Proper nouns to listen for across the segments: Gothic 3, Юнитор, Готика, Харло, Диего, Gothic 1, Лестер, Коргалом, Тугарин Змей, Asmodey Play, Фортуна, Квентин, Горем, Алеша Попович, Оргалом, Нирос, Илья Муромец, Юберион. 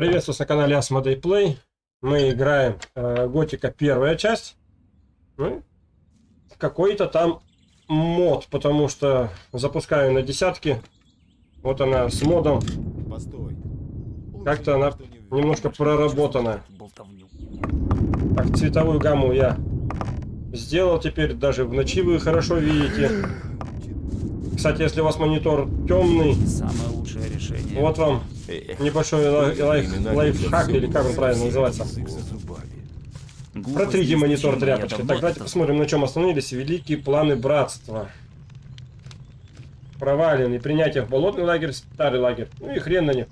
Приветствую на канале Asmodey Play. Мы играем Готика первая часть. Ну, какой-то там мод, потому что запускаю на десятки. Вот она с модом. Как-то она немножко проработана. Так, цветовую гамму я сделал теперь. Даже в ночи вы хорошо видите. Кстати, если у вас монитор темный, самое лучшее решение. Вот вам небольшой лайфхак, или как он правильно называется. Протрите монитор тряпочкой. Так, давайте посмотрим, на чем остановились великие планы братства. Провалены. Принятие в болотный лагерь, старый лагерь. Ну и хрен на них.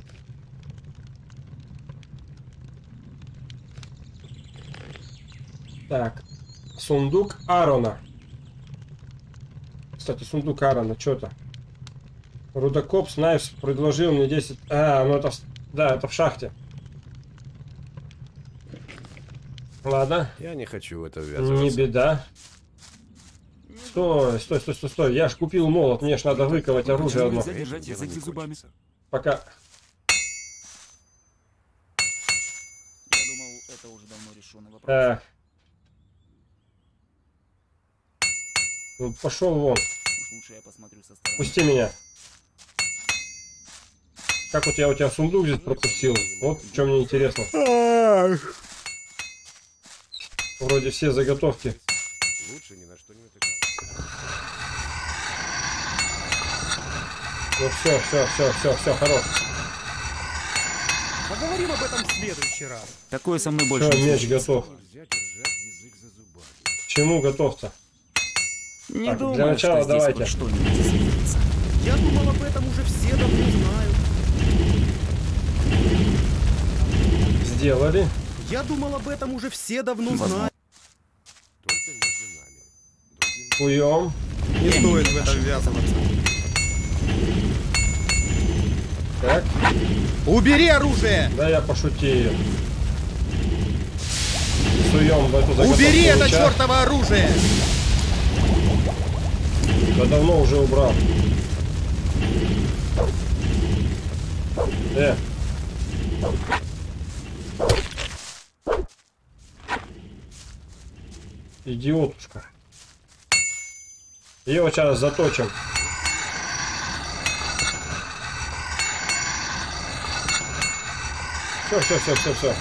Так. Сундук Арона. Кстати, сундук Арона, что-то. Рудокоп Снайпс предложил мне 10... А, ну это... Да, это в шахте. Ладно. Я не хочу в это ввязываться. Не беда. Стой. Я ж купил молот, мне ж надо выковать оружие одно. Пока. Я думал, это уже давно решенный вопрос. Так. Ну, пошел вон. Лучше я посмотрю со стороны. Пусти меня. Как вот я у тебя сундук здесь пропустил. Вот в чем мне интересно. Вроде все заготовки. Лучше ни на что не утекать. Ну все, хорош. Поговорим об этом в следующий раз. Такое со мной больше. Все, меч готов. К чему готов-то? Не так, думаю, для начала что давайте. Я думал, об этом уже все давно знают. Сделали. Я думал, об этом уже все давно знают. Хуем. Не стоит в это ввязываться. Так. Убери оружие! Да я пошутил. Суем в эту заготовку. Убери это меча. Чертово оружие! Я давно уже убрал. Идиотушка. Его сейчас заточим. Все.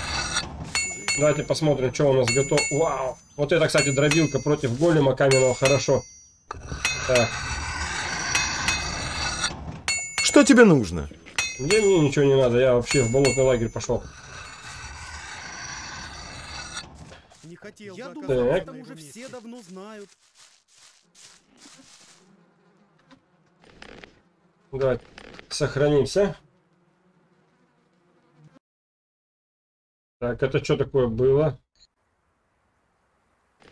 Давайте посмотрим, что у нас готов. Вау! Вот это, кстати, дробилка против голема каменного хорошо. Так. Что тебе нужно? Где мне ничего не надо, я вообще в болотный лагерь пошел. Не хотел, я думал, об этом уже все давно знают. Давай, сохранимся. Так, это что такое было?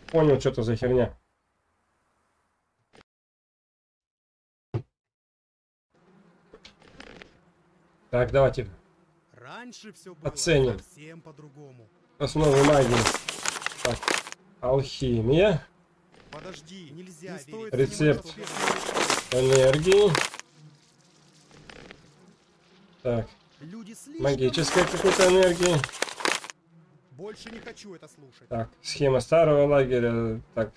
Понял, что это за херня. Так, давайте раньше все было оценим. Совсем по-другому. Основы магии. Так, алхимия. Подожди, нельзя. Рецепт энергии. Так. Магическая какой-то энергии. Больше не хочу это слушать. Так, схема старого лагеря. Так.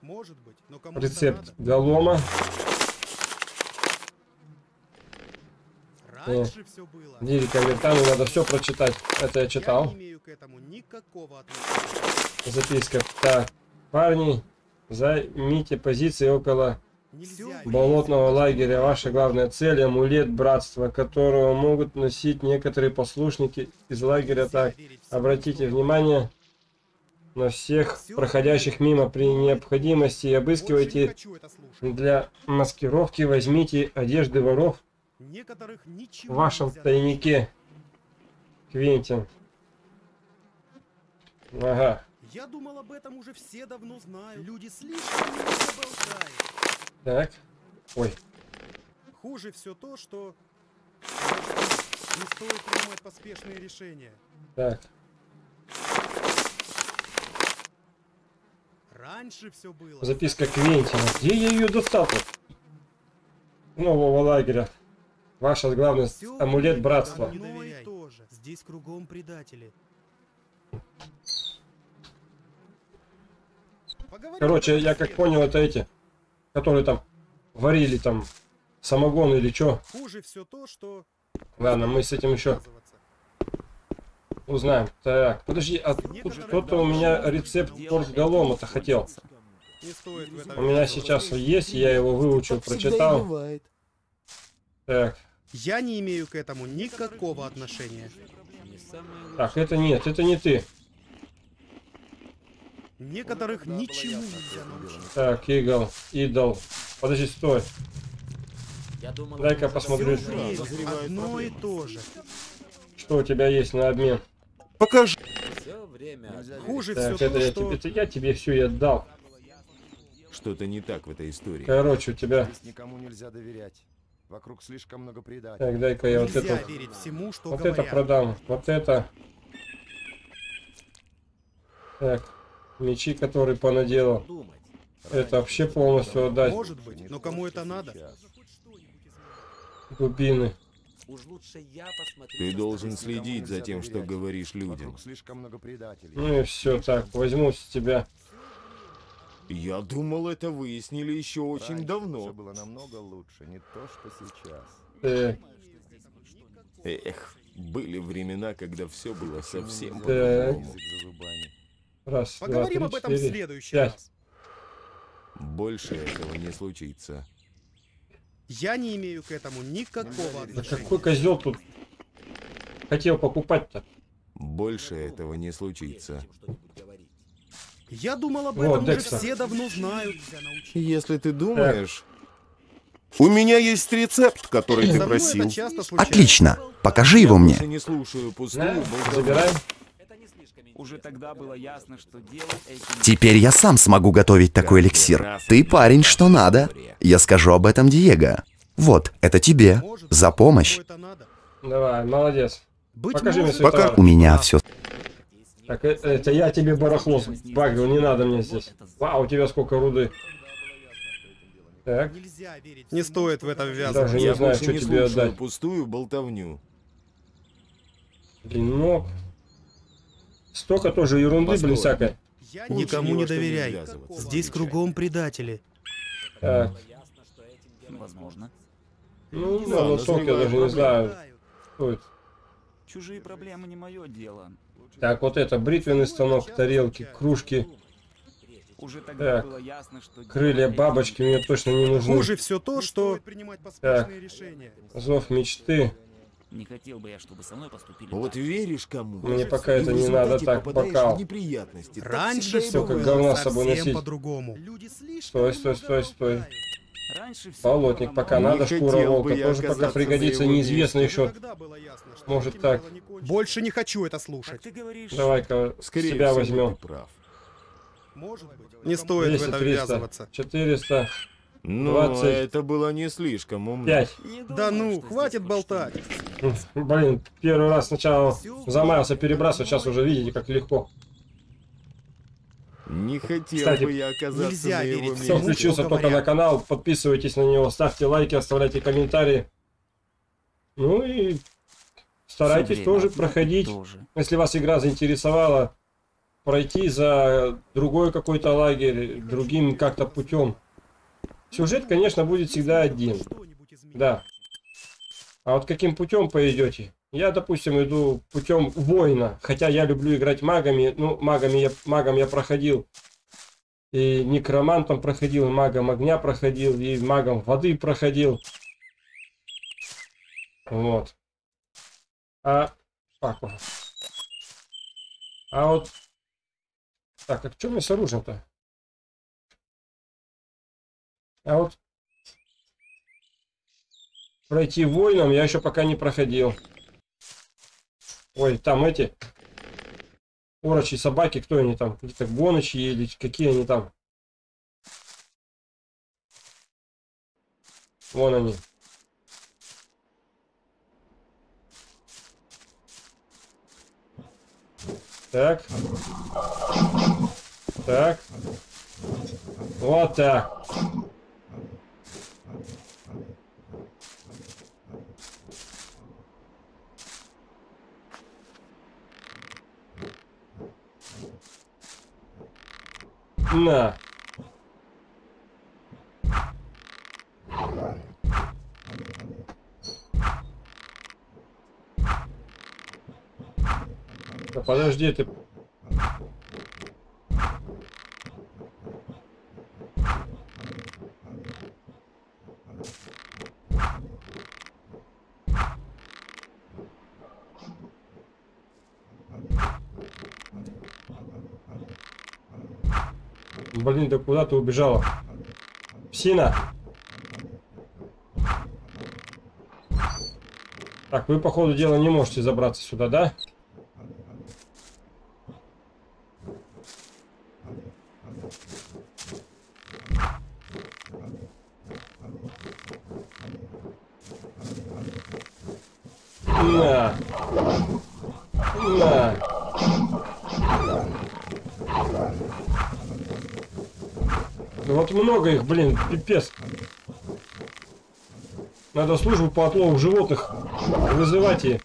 Может быть, но кому-то рецепт голома. Дирика, там надо все прочитать. Это я читал. Записка. Так, парни, займите позиции около болотного лагеря. Ваша главная цель — амулет братства, которого могут носить некоторые послушники из лагеря. Так, обратите внимание на всех проходящих мимо при необходимости. Обыскивайте. Для маскировки возьмите одежды воров. Некоторых ничего в вашем тайнике, Квентин. Ага. Я думал, об этом уже все давно знают. Люди слишком болтают. Так. Ой. Хуже все то, что не стоит принимать поспешные решения. Так. Раньше все было. Записка Квентина. Где я ее достал-то? Нового лагеря. Ваш главный амулет братства. Здесь кругом предатели. Короче, я как понял, это эти, которые там варили там самогон или что. Хуже все то, что... Ладно, мы с этим еще узнаем. Так, подожди, а кто-то у меня рецепт Оргалома-то хотел. У меня сейчас есть, я его выучил, прочитал. Так. Я не имею к этому никакого отношения. Так, это нет, это не ты. Некоторых ничему нельзя научить. Так, идол. Подожди, стой. Дай-ка посмотрю. Одно и то же. Что у тебя есть на обмен? Покажи. Хуже так, всего, это, что... я тебе все и отдал. Что-то не так в этой истории. Короче, у тебя... Здесь никому нельзя доверять. Вокруг слишком много предателей. Так, дай-ка я нельзя вот это... Всему, что вот говорят. Это продам. Вот это... Так. Мечи, которые понаделал. Это вообще полностью отдать. Может быть, но кому это надо? Дубины. Ты должен следить за тем, что говоришь людям. Ну и все, так, возьму с тебя. Я думал, это выяснили еще очень давно. Все было намного лучше, не то, что сейчас. Эх, были времена, когда все было совсем по-другому. Раз, поговорим два, три, об этом в следующий раз. Больше этого не случится. Я не имею к этому никакого отношения. Какой козел тут хотел покупать-то? Больше этого не случится. Я думал, об этом уже все давно знают. Если ты думаешь... У меня есть рецепт, который ты просил. Отлично, покажи его мне. Не слушаю пустую, забирай. Уже тогда было ясно, что делать этим... Теперь я сам смогу готовить такой эликсир. Ты парень, что надо. Я скажу об этом Диего. Вот, это тебе. За помощь. Давай, молодец. Покажи мне свой товар. У меня все. Так, это я тебе барахло сбагрил, не надо мне здесь. Вау, у тебя сколько руды. Так. Не стоит в это ввязываться. Даже не знаю, что тебе отдать. Пустую болтовню. Блинок. Столько тоже ерунды, блин, всякой. Я никому не доверяй. Здесь кругом предатели. Так. Возможно. Ну, не знаю, столько я даже не знаю. Чужие проблемы не мое дело. Так, вот это бритвенный станок, тарелки, кружки. Так. Крылья бабочки мне точно не нужны. Хуже все то, что... Так. Зов мечты. Не хотел бы я, чтобы со мной поступили. Вот веришь кому? Мне пока это не надо, так, бокал. Раньше все как говна с собой носить. По-другому. Стой, стой, стой, стой. Болотник пока надо, шкура волка тоже пока пригодится, неизвестно еще. Может так. Больше не хочу это слушать. Давай-ка себя возьмем. Не стоит в это ввязываться. 400. Но это было не слишком умно. 5. Да ну, хватит болтать. Блин, первый раз сначала замаялся, перебрасывать, сейчас уже видите, как легко. Не хотел бы я оказаться на его месте. Кто включился только на канал, подписывайтесь на него, ставьте лайки, оставляйте комментарии. Ну и старайтесь тоже проходить. Если вас игра заинтересовала, пройти за другой какой-то лагерь, другим как-то путем. Сюжет, конечно, будет всегда один. Да. А вот каким путем пойдете? Я, допустим, иду путем воина. Хотя я люблю играть магами. Ну, магом я проходил. И некромантом проходил, и магом огня проходил, и магом воды проходил. Вот. А вот... Так, а в чем я с оружием-то? А вот пройти воином я еще пока не проходил. Ой, там эти урочи собаки, кто они там? Какие-то гоночи или какие они там? Вон они. Так. Так. Вот так. На. Да подожди ты. Блин, да куда ты убежала? Псина. Так, вы, по ходу дела, не можете забраться сюда, да? Много их, блин, пипец. Надо службу по отлову животных вызывать и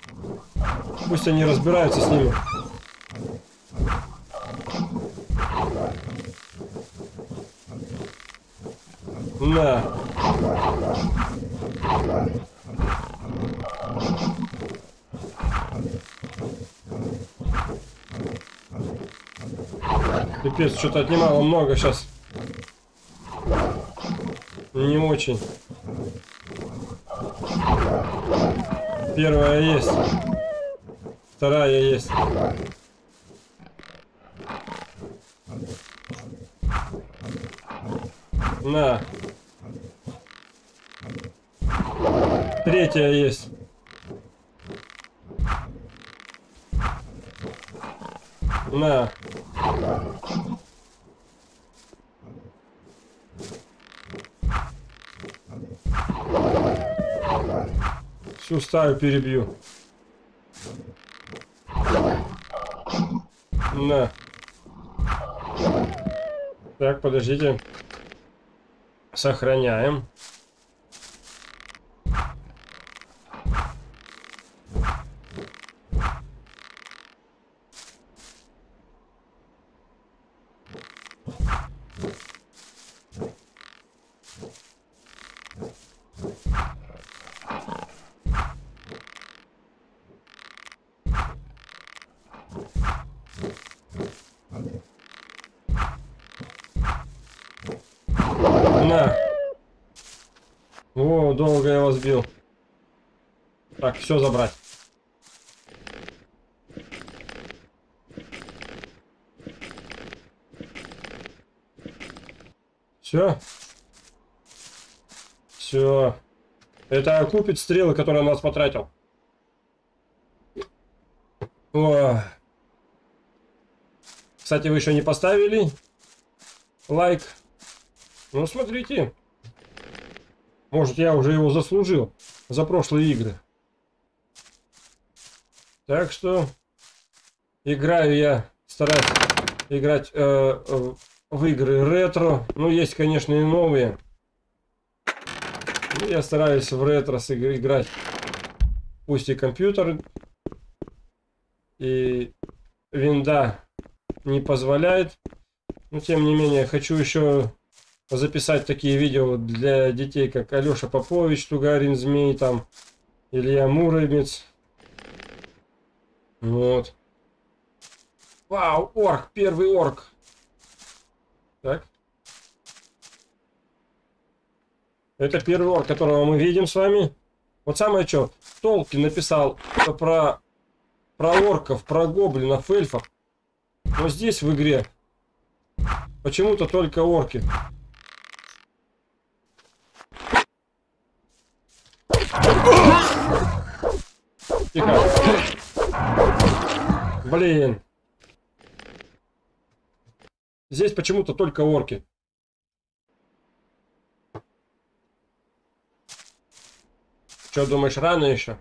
пусть они разбираются с ними. На. Пипец, что-то отнимало много сейчас. Не очень. Первая есть. Вторая есть. На. Третья есть. На. Всю стаю перебью. На. Так, подождите. Сохраняем. Все забрать. Все. Все. Это окупит стрелы, которые он нас потратил. О. Кстати, вы еще не поставили лайк. Ну, смотрите. Может, я уже его заслужил за прошлые игры. Так что играю я, стараюсь играть в игры ретро. Ну, есть, конечно, и новые. Но я стараюсь в ретро играть. Пусть и компьютер, и винда не позволяет. Но, тем не менее, хочу еще записать такие видео для детей, как Алеша Попович, Тугарин Змей, там, Илья Муромец. Вот. Вау, орк, первый орк. Так. Это первый орк, которого мы видим с вами. Вот самое что, Толкин написал про орков, про гоблинов, эльфов. Но здесь в игре почему-то только орки. Тихо. Блин. Здесь почему-то только орки. Что думаешь, рано еще?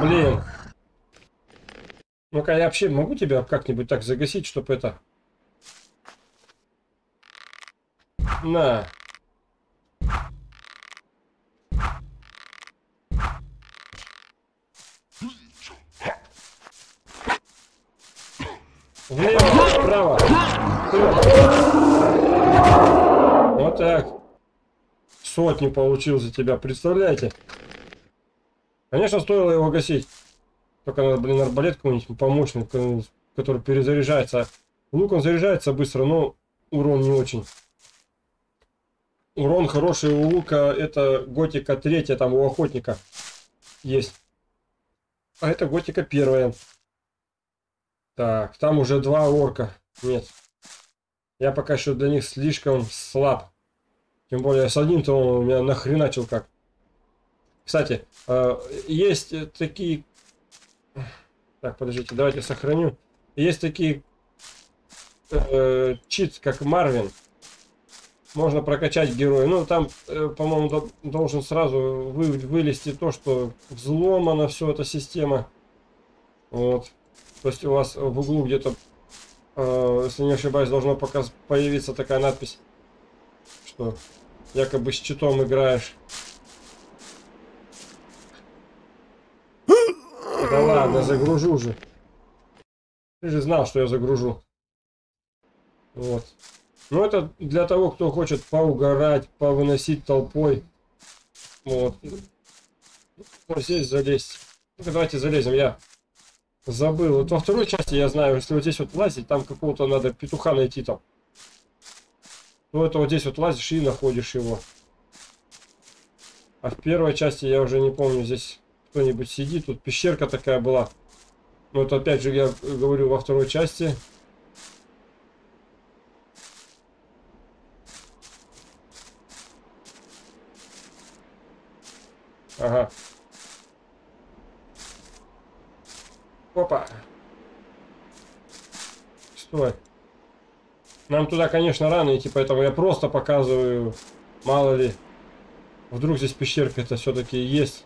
Блин. Ну-ка, я вообще могу тебя как-нибудь так загасить, чтобы это... На. Влево, вправо. Вперед. Вот так. Сотни получил за тебя, представляете? Конечно, стоило его гасить. Только надо, блин, арбалет какой-нибудь помощный, который перезаряжается. Лук он заряжается быстро, но урон не очень. Урон хороший у лука, это готика 3, там у охотника есть. А это готика 1. Так, там уже 2 орка. Нет. Я пока еще для них слишком слаб. Тем более с одним-то он у меня нахреначил как. Кстати, есть такие... Так, подождите, давайте сохраню. Есть такие чит, как Марвин. Можно прокачать героя. Ну, там, по-моему, должен сразу вылезти то, что взломана все эта система. Вот. То есть у вас в углу где-то, если не ошибаюсь, должна пока появиться такая надпись, что якобы с читом играешь. Да ладно, загружу же. Ты же знал, что я загружу. Вот. Ну, это для того, кто хочет поугарать, повыносить толпой. Вот. Вот здесь залезть. Ну-ка, давайте залезем, я забыл. Вот во второй части, я знаю, если вот здесь вот лазить, там какого-то надо петуха найти там. Ну, это вот здесь вот лазишь и находишь его. А в первой части, я уже не помню, здесь кто-нибудь сидит. Тут пещерка такая была. Вот опять же, я говорю, во второй части... Ага. Опа. Стой. Нам туда, конечно, рано идти, поэтому я просто показываю. Мало ли. Вдруг здесь пещерка-то все-таки есть.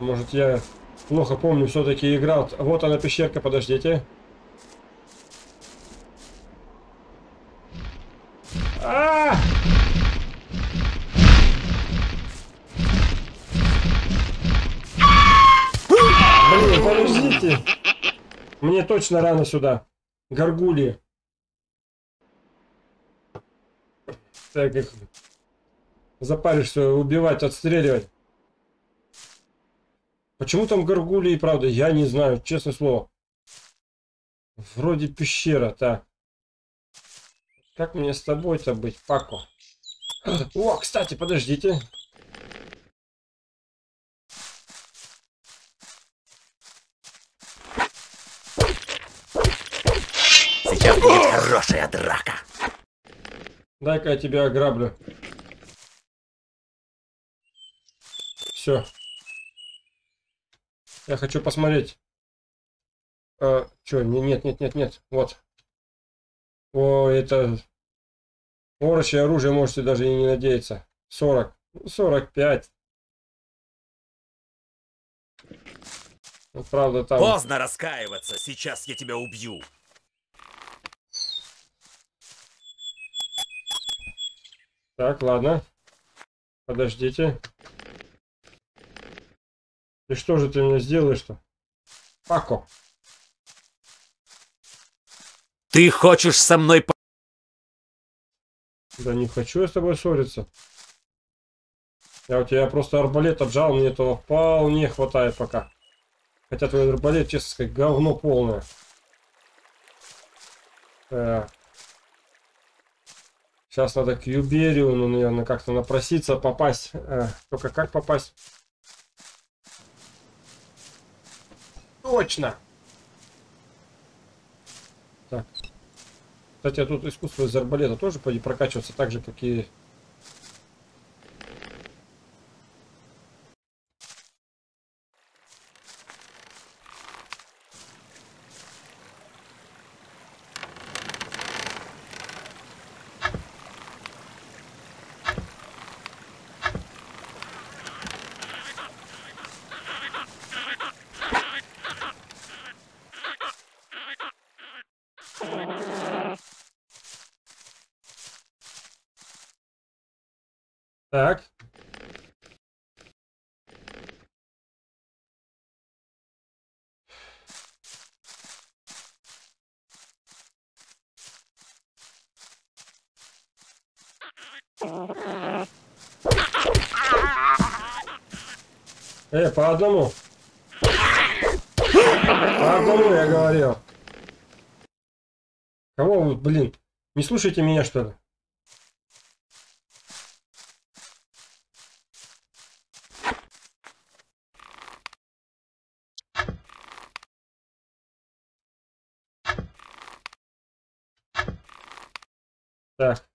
Может, я плохо помню, все-таки играл. Вот она, пещерка, подождите. А-а-а! Подождите. Мне точно рано сюда. Горгульи. Так их запаришься убивать, отстреливать. Почему там горгульи, правда, я не знаю, честное слово. Вроде пещера, так. Как мне с тобой-то быть, Пако? О, кстати, подождите. Сейчас будет хорошая драка. Дай-ка я тебя ограблю. Все. Я хочу посмотреть. Че, нет. Вот. О, это... Орочье оружие можете даже и не надеяться. 40. 45. Ну, правда, там... Поздно раскаиваться. Сейчас я тебя убью. Так, ладно. Подождите. И что же ты мне сделаешь-то? Пако. Ты хочешь со мной... Да не хочу я с тобой ссориться. Я у тебя просто арбалет отжал, мне этого вполне хватает пока. Хотя твой арбалет, честно сказать, говно полное. Так. Сейчас надо к Юбериону, наверное, как-то напроситься, попасть. Только как попасть? Точно! Так. Кстати, а тут искусство из арбалета тоже пойди прокачиваться, так же, как и... Так. По одному. По одному я говорил. Кого вы, блин? Не слушайте меня, что ли? Так.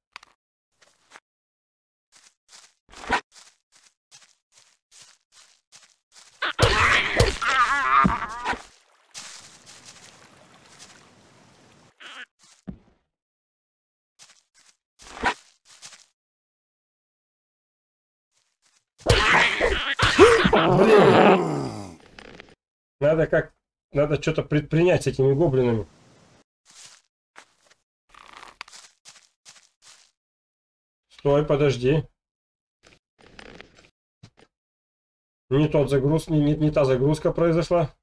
Блин. Надо что-то предпринять с этими гоблинами. Стой, подожди. Не тот загруз, не та загрузка произошла.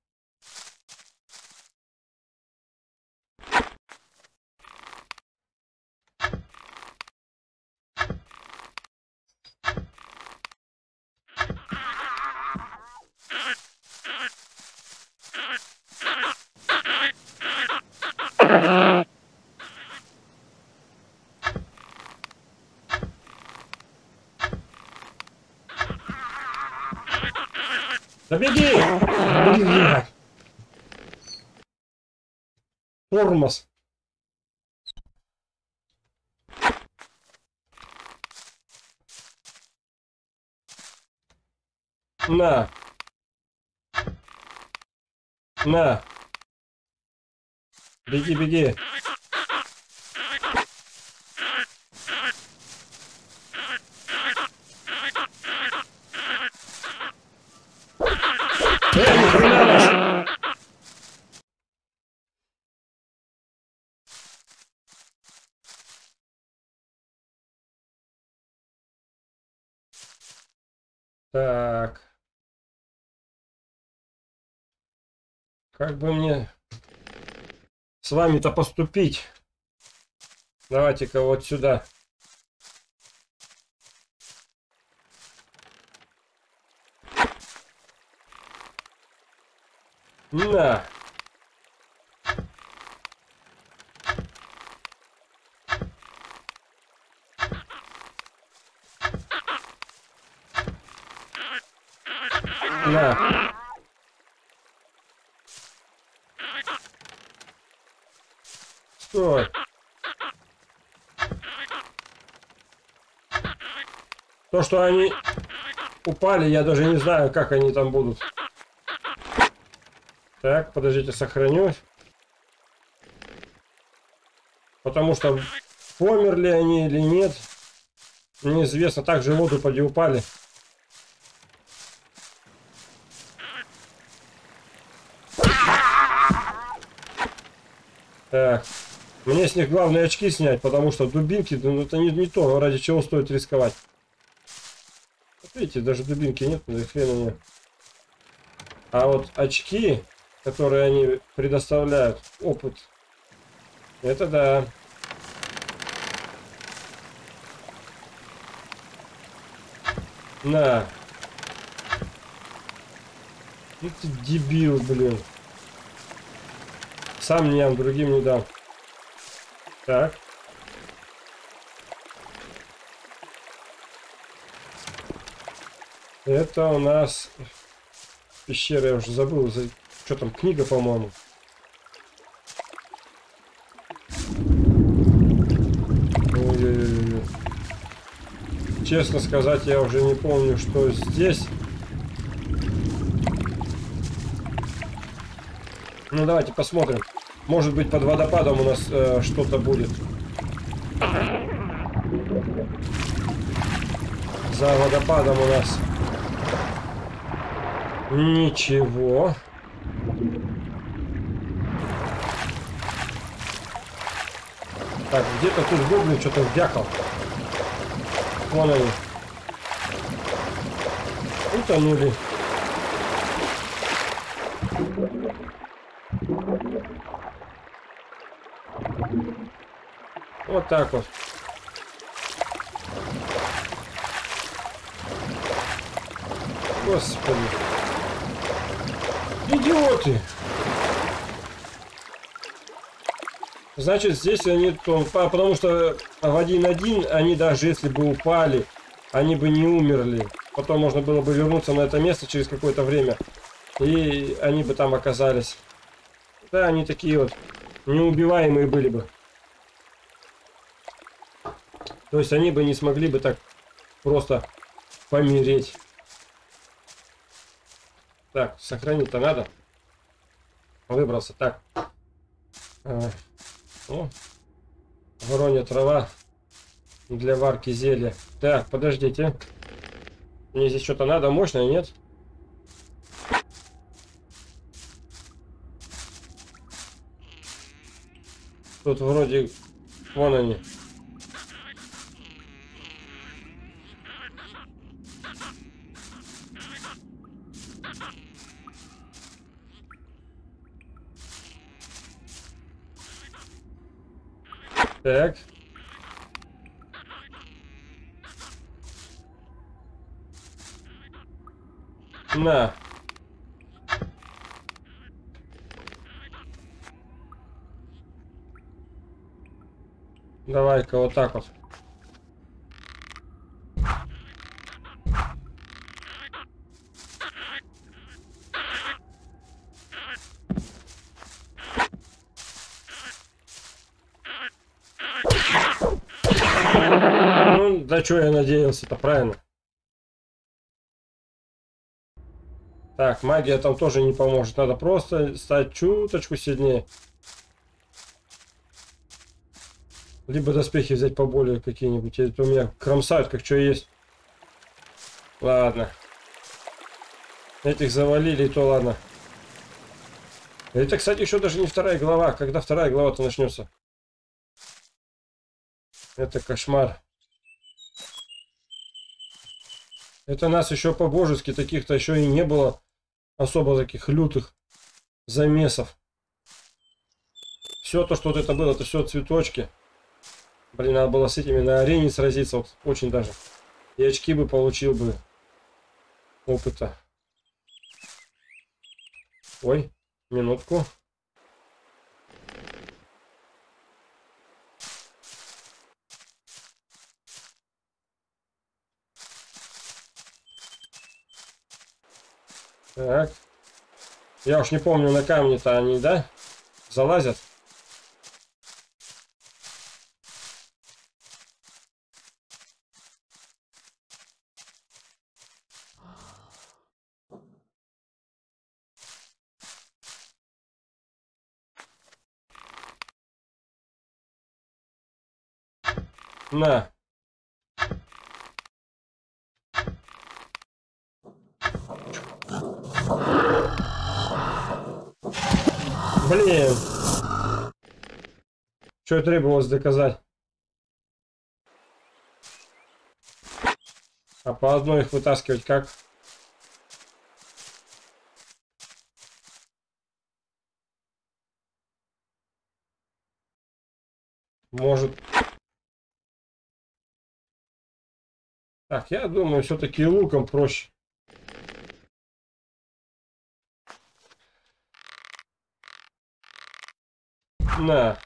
Беги! Беги! Тормоз. На. На. Беги, беги. Так. Как бы мне с вами-то поступить? Давайте-ка вот сюда. На. На. Стой. То, что они упали, я даже не знаю, как они там будут. Так, подождите, сохранюсь. Потому что померли они или нет, неизвестно. Также в воду упали. Так, мне с них главное очки снять, потому что дубинки, ну, это не то, ради чего стоит рисковать. Вот видите, даже дубинки нет, ну и хрена нет. А вот очки, которые они предоставляют, опыт, это да. На. Ну ты дебил, блин. Сам не, другим не дам. Так. Это у нас пещера, я уже забыл, что там, книга, по-моему. Честно сказать, я уже не помню, что здесь. Ну давайте посмотрим. Может быть, под водопадом у нас что-то будет. За водопадом у нас ничего. Так, где-то тут гоблин что-то вякал. Вон они. Утонули. Вот так вот. Господи. Идиоты. Значит, здесь они... Потому что в 1-1 они, даже если бы упали, они бы не умерли. Потом можно было бы вернуться на это место через какое-то время. И они бы там оказались. Да, они такие вот неубиваемые были бы. То есть они бы не смогли бы так просто помереть. Так, сохранить-то надо. Выбрался. Так. О, воронья трава для варки зелья. Так, подождите. Мне здесь что-то надо мощное, нет? Тут вроде... Вон они. Так. На. Давай-ка вот так вот. Ну, да что я надеялся-то, правильно? Так, магия там тоже не поможет. Надо просто стать чуточку сильнее. Либо доспехи взять поболее какие-нибудь. Это у меня кромсают, как что есть. Ладно. Этих завалили, и то ладно. Это, кстати, еще даже не вторая глава. Когда вторая глава-то начнется? Это кошмар. Это нас еще по-божески таких-то еще и не было. Особо таких лютых замесов. Все то, что вот это было, это все цветочки. Блин, надо было с этими на арене сразиться, вот, очень даже. И очки бы получил бы опыта. Ой, минутку. Так. Я уж не помню, на камни-то они, да, залазят? На. Блин. Что требовалось доказать? А по одной их вытаскивать как? Может... Так, я думаю, все-таки луком проще. На.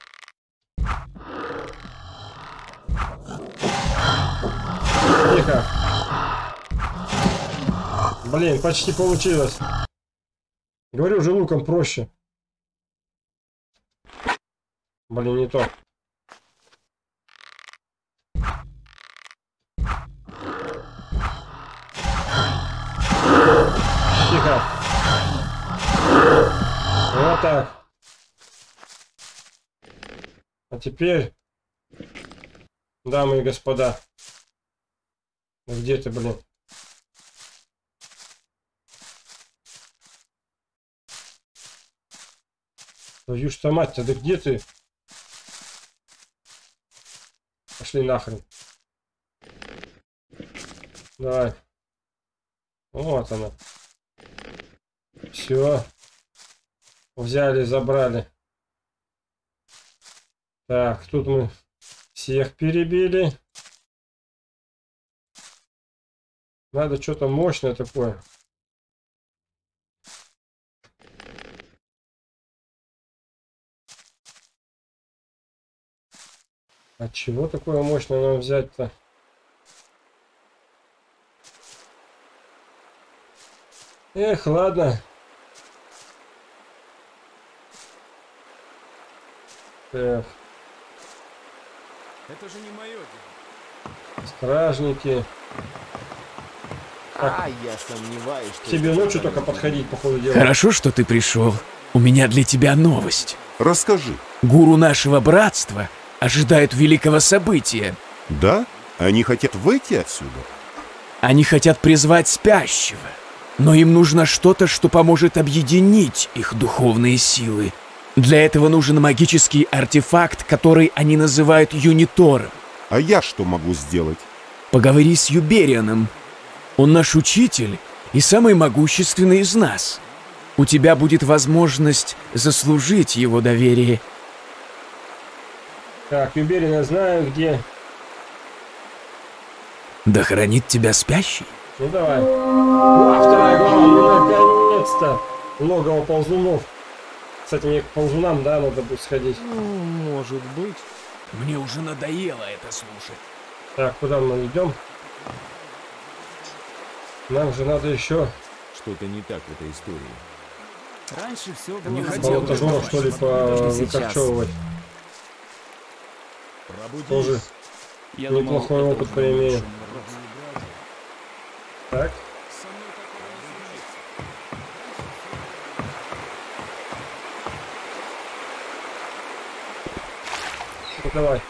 Тихо. Блин, почти получилось. Говорю же, луком проще. Блин, не то. Вот так. А теперь, дамы и господа, где ты, блин? Твою ж мать-то, да где ты? Пошли нахрен. Давай. Вот она. Все. Взяли, забрали. Так, тут мы всех перебили. Надо что-то мощное такое. А чего такое мощное нам взять-то? Эх, ладно. Так. Это же не мое дело. Стражники. Так. А я сомневаюсь, что тебе ночью только подходить, по ходу дела. Хорошо, что ты пришел. У меня для тебя новость. Расскажи. Гуру нашего братства ожидают великого события. Да? Они хотят выйти отсюда? Они хотят призвать спящего. Но им нужно что-то, что поможет объединить их духовные силы. Для этого нужен магический артефакт, который они называют Юнитором. А я что могу сделать? Поговори с Юберионом. Он наш учитель и самый могущественный из нас. У тебя будет возможность заслужить его доверие. Так, Юбериона знаю, где. Да хранит тебя спящий. Ну давай. Вторая глава, наконец-то! Логово ползунов. Кстати, мне к ползунам, да, надо будет сходить. Ну, может быть. Мне уже надоело это слушать. Так, куда мы идем? Нам же надо еще. Что-то не так в этой истории. Раньше все было. Не хотел журов, что ли, повыкорчевывать. Тоже неплохой опыт поимею. Так. Ну, давай.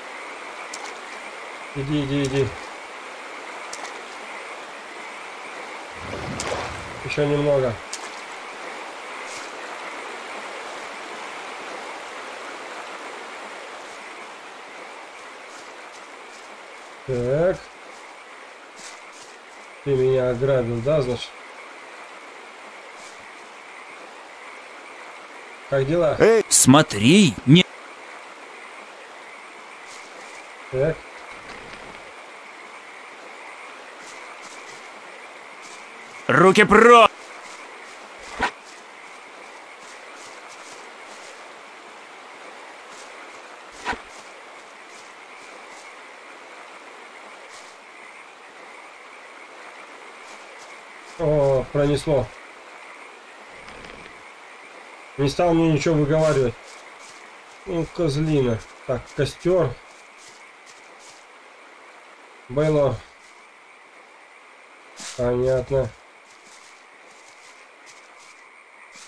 Иди, иди, иди. Еще немного. Так. Ты меня ограбил, да, значит? Как дела? Эй, смотри, не... Так. Руки прочь! О, пронесло. Не стал мне ничего выговаривать. Ну, козлина. Так, костер. Было. Понятно.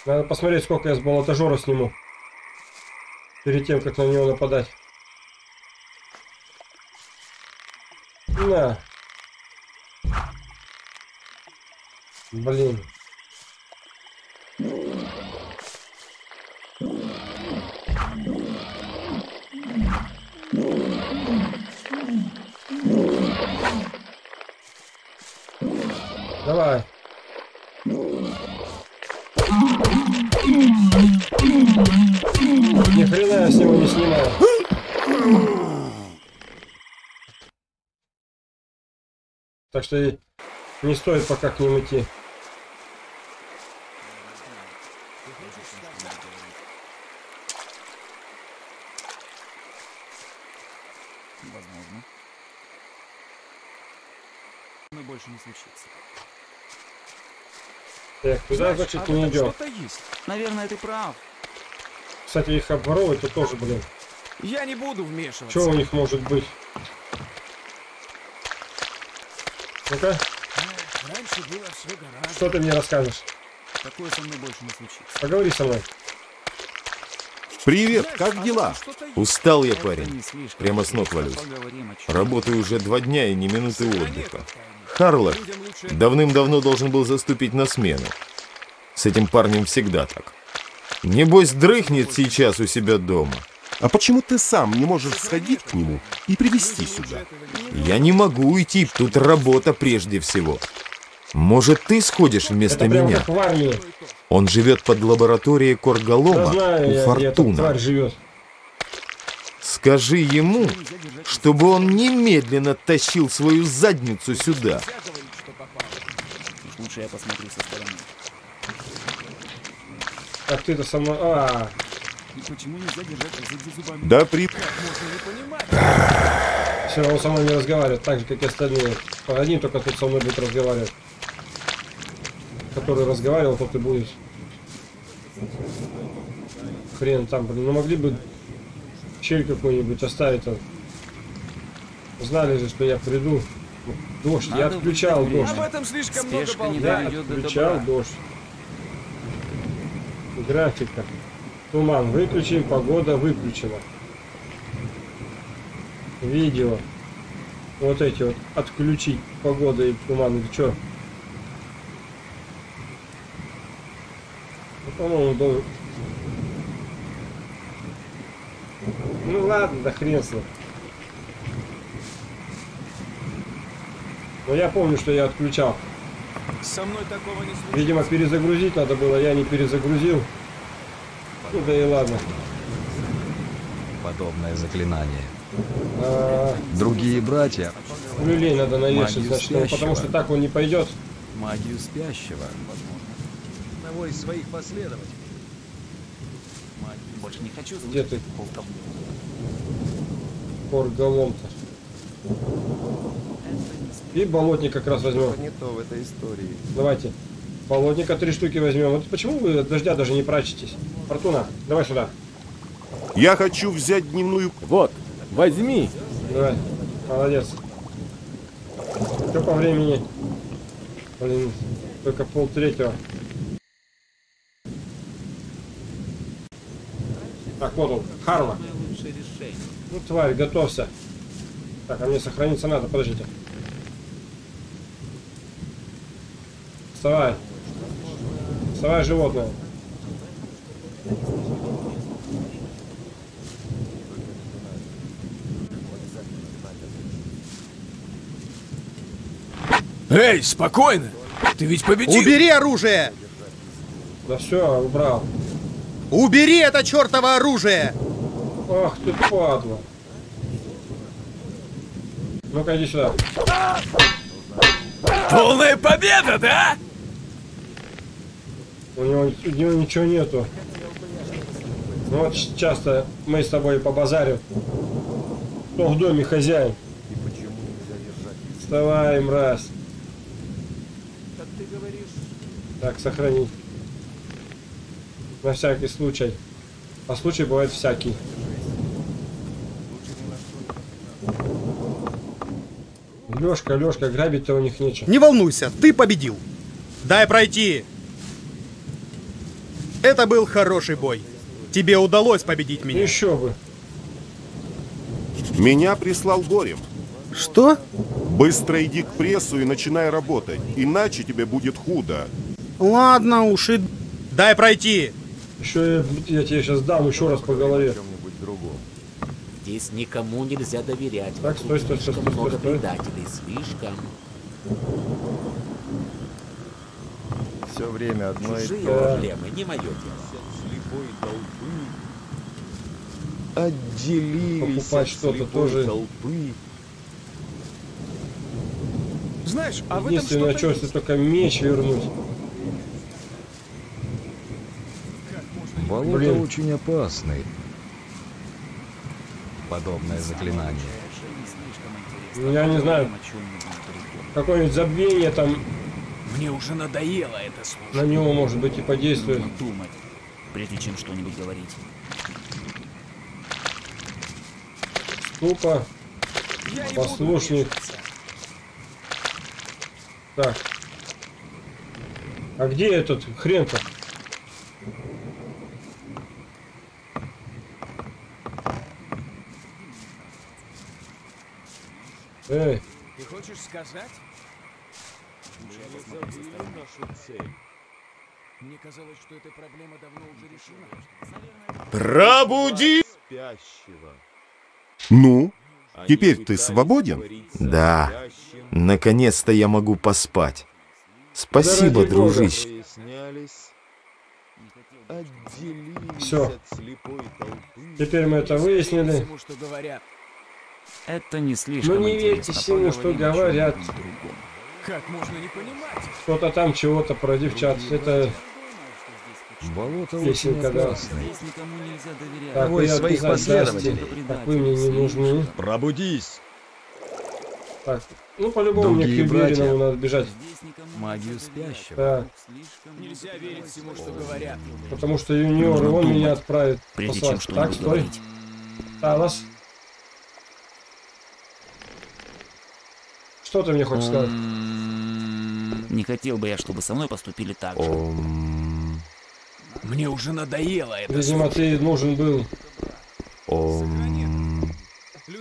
Надо посмотреть, сколько я с болотожора сниму. Перед тем, как на него нападать. На. Блин. Давай. Ни хрена я с него не снимаю. Так что не стоит пока к ним идти. Так, куда, значит, не идем? Наверное, ты прав. Кстати, их обворовывать-то тоже, блин. Я не буду вмешиваться. Что у них может быть? Ну-ка. Что ты мне расскажешь? Такое со мной больше не случится. Поговори со мной. Привет, как дела? Устал я, парень. Прямо с ног валюсь. Работаю уже 2 дня и ни минуты отдыха. Харло давным-давно должен был заступить на смену. С этим парнем всегда так. Небось, дрыхнет сейчас у себя дома. А почему ты сам не можешь сходить к нему и привезти сюда? Я не могу уйти, тут работа прежде всего. Может, ты сходишь вместо меня? Он живет под лабораторией Коргалома, да, у Фортуна. Скажи ему, чтобы он немедленно тащил свою задницу сюда. Лучше я посмотрю со стороны. Так ты-то со мной... А. Да, при... Все равно со мной не разговаривает, так же, как и остальные. Один только тут со мной будет разговаривать. Который разговаривал, тот и будет. Хрен там, блин. Ну могли бы щель какую-нибудь оставить там. Знали же, что я приду. Дождь, я отключал дождь. Об этом слишком много болтают. Я отключал дождь. Графика. Туман выключен, погода выключена. Видео. Вот эти вот. Отключить погода и туман. Или что? Ну, по-моему, должен... Ну ладно, да хрен с ним. Но я помню, что я отключал. Со мной такого не случилось. Видимо, перезагрузить надо было, я не перезагрузил. Ну да и ладно. Подобное заклинание. Другие братья. Люлей надо навешать, значит, потому что так он не пойдет. Магию спящего, возможно. Одного из своих последователей. Больше не хочу. Где ты? Коргалом-то. И болотник как раз возьмем. Не то в этой истории. Давайте. Болотника 3 штуки возьмем. Вот почему вы от дождя даже не прячетесь? Фортуна, давай сюда. Я хочу взять дневную. Вот. Возьми. Давай. Молодец. Все по времени. Блин, только 2:30. Так, вот он. Харло. Ну, тварь, готовься. Так, а мне сохраниться надо, подождите. Вставай. Вставай, животное. Эй, спокойно! Ты ведь победил! Убери оружие! Да все, убрал. Убери это чертово оружие! Ах ты падла! Ну-ка, иди сюда. Полная победа, да? У него ничего нету. Ну, вот часто мы с тобой побазарим. Кто в доме хозяин? Вставай, мразь. Так, сохранить. На всякий случай. А случай бывает всякий. Лёшка, Лёшка, грабить-то у них нечего. Не волнуйся, ты победил. Дай пройти. Это был хороший бой. Тебе удалось победить меня. Еще бы. Меня прислал Горем. Что? Быстро иди к прессу и начинай работать, иначе тебе будет худо. Ладно уж и... Дай пройти. Еще я тебе сейчас дам еще раз по голове. Здесь никому нельзя доверять. Так, стой, стой, стой, стой, много предателей, слишком. Все время одно и то же. Проблемы, не мое дело. Отделились. Покупать что-то тоже. Толпы. Знаешь, а в этом что-то есть. Если только меч вернуть. Болото очень опасный. Подобное заклинание. Я не знаю, какое-нибудь забвение там. Мне уже надоело это слушать. На него, может быть, и подействует. Нужно думать, прежде чем что-нибудь говорить. Тупо. Послушник. Так. А где этот хрен-то? Эй. Ты хочешь сказать? Мы забили нашу цель. Мне казалось, что эта проблема давно уже решена. Пробуди спящего. Ну, теперь ты свободен? Да. Наконец-то я могу поспать. Спасибо, дружище. Все. Теперь мы это выяснили. Это не слишком. Ну не верьте всему, что говорят. Как можно не понимать? Кто-то там чего-то про девчат. Это песенка, да. Так, вы своих последователей. Так, вы мне не нужны. Пробудись. Так, ну по-любому мне к Юбериону надо бежать. Магию спящего. Да. Нельзя верить всему, что говорят. Потому что юниоры он меня отправит. Прежде чем что-нибудь говорить. Да, нас. Что ты мне хочешь сказать? Не хотел бы я, чтобы со мной поступили так же. Мне уже надоело это. Видимо, ты нужен был.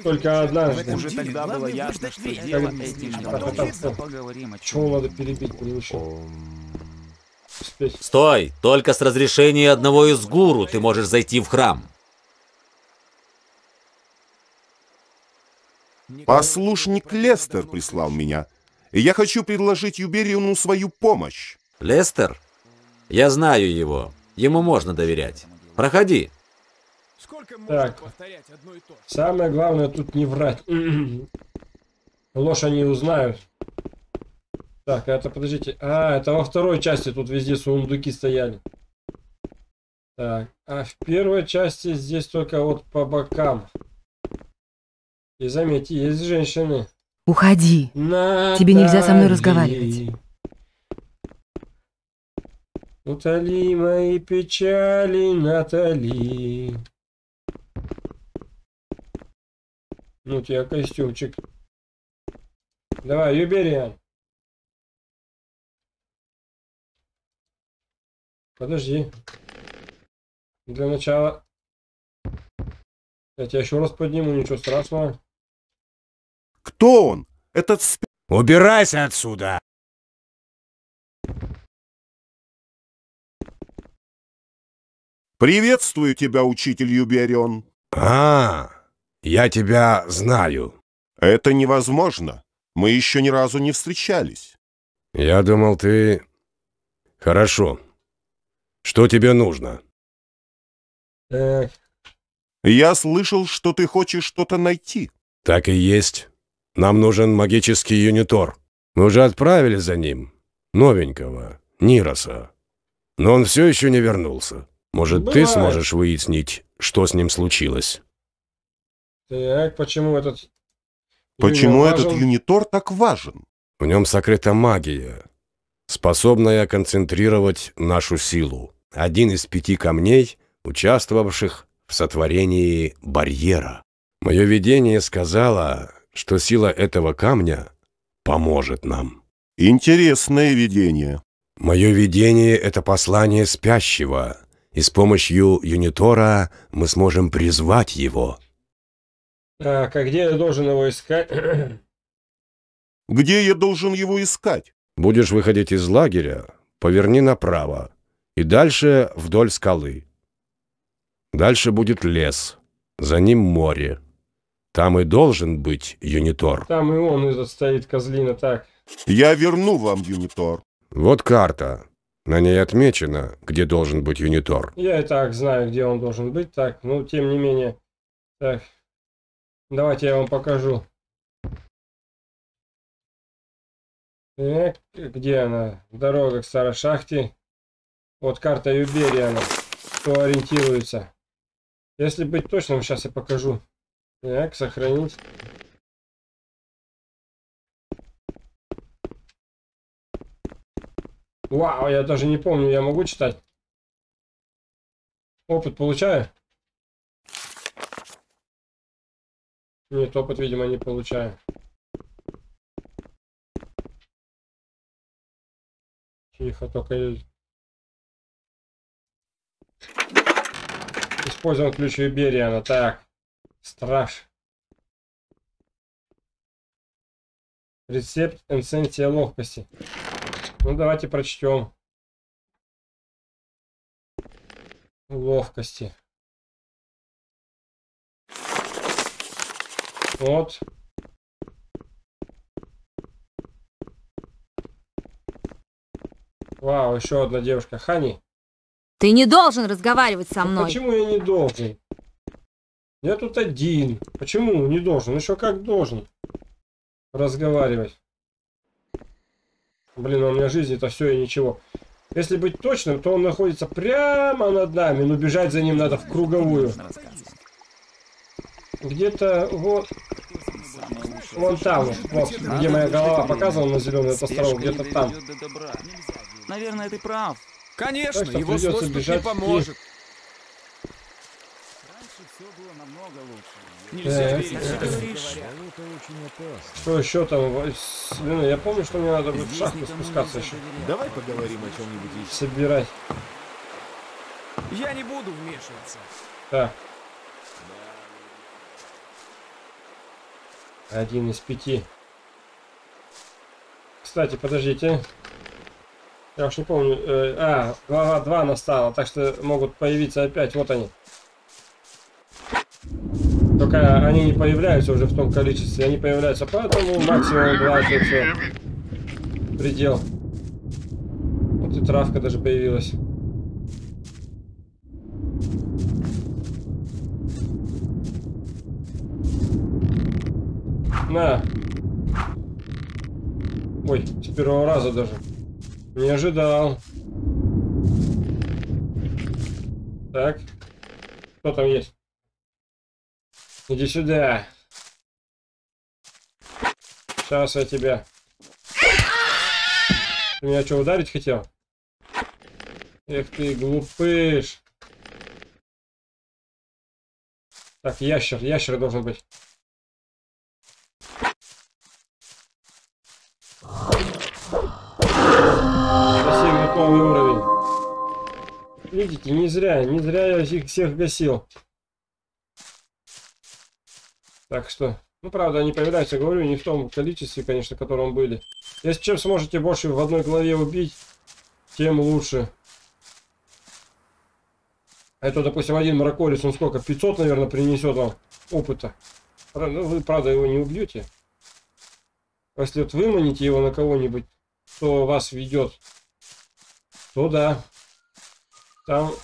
Только однажды. Уже тогда было ясно, что дело этим. Чего надо перебить, превыше? Стой! Только с разрешения одного из гуру ты можешь зайти в храм. Послушник Лестер прислал меня. И я хочу предложить Юбериону свою помощь. Лестер? Я знаю его. Ему можно доверять. Проходи. Так. Самое главное тут не врать. Ложь они узнают. Так, это подождите. А, это во второй части тут везде сундуки стояли. Так. А в первой части здесь только вот по бокам. И заметьте, есть женщины. Уходи. Натали. Тебе нельзя со мной разговаривать. Утоли мои печали, Натали. Ну, у тебя костюмчик. Давай, Юберион. Подожди. Для начала. Я тебя еще раз подниму, ничего страшного. Кто он? Этот... Убирайся отсюда! Приветствую тебя, учитель Юберион. А, я тебя знаю. Это невозможно. Мы еще ни разу не встречались. Я думал, ты... Хорошо. Что тебе нужно? Я слышал, что ты хочешь что-то найти. Так и есть. Нам нужен магический юнитор. Мы уже отправили за ним новенького, Нироса. Но он все еще не вернулся. Может, ты сможешь выяснить, что с ним случилось? Так, почему этот юнитор так важен? В нем сокрыта магия, способная концентрировать нашу силу. Один из 5 камней, участвовавших в сотворении барьера. Мое видение сказало... что сила этого камня поможет нам. Интересное видение. Мое видение — это послание спящего, и с помощью юнитора мы сможем призвать его. Так, а где я должен его искать? Где я должен его искать? Будешь выходить из лагеря, поверни направо, и дальше вдоль скалы. Дальше будет лес, за ним море. Там и должен быть юнитор. Там и он стоит, козлина, так. Я верну вам юнитор. Вот карта. На ней отмечено, где должен быть юнитор. Я и так знаю, где он должен быть. Так, ну, тем не менее. Так, давайте я вам покажу. Так, где она? Дорога к старой шахте. Вот карта Юбериона, кто ориентируется. Если быть точным, сейчас я покажу. Так, сохранить. Вау, я даже не помню, я могу читать? Опыт получаю? Нет, опыт, видимо, не получаю. Тихо, только... Используем ключ Юбериона, так. Страж. Рецепт энсенсия ловкости. Ну давайте прочтем. Ловкости. Вот. Вау, еще одна девушка. Хани. Ты не должен разговаривать со мной. Почему я не должен? Я тут один. Почему не должен? Еще как должен разговаривать. Блин, у меня жизнь это все и ничего. Если быть точным, то он находится прямо над нами. Но бежать за ним надо в круговую. Где-то вот Вон там, вот, где моя голова показывала на зеленый островок, где-то там. Наверное, ты прав. Конечно, его слоз не поможет. Что еще там? Я помню, что мне надо будет в шахту спускаться еще. Давай поговорим о чем-нибудь. Собирать. Я не буду вмешиваться. Да. Один из 5. Кстати, подождите. Я уж не помню. Глава 2 настала, так что могут появиться опять. Вот они. Только они не появляются уже в том количестве. Они появляются, поэтому максимум 2 это все. Предел. Вот и травка даже появилась. На. Ой, с первого раза даже. Не ожидал. Так. Кто там есть? Иди сюда. Сейчас я тебя. Ты меня что, ударить хотел? Эх ты, глупыш. Так, ящер. Ящер должен быть. Новый уровень. Видите, не зря я их всех гасил. Так что, ну правда, они появляются, говорю, не в том количестве, конечно, в котором были. Если чем сможете больше в одной голове убить, тем лучше. А это, допустим, один мараколис, он сколько? 500, наверное, принесет вам опыта. Ну, вы, правда, его не убьете. Если вот выманите его на кого-нибудь, кто вас ведет, то да, там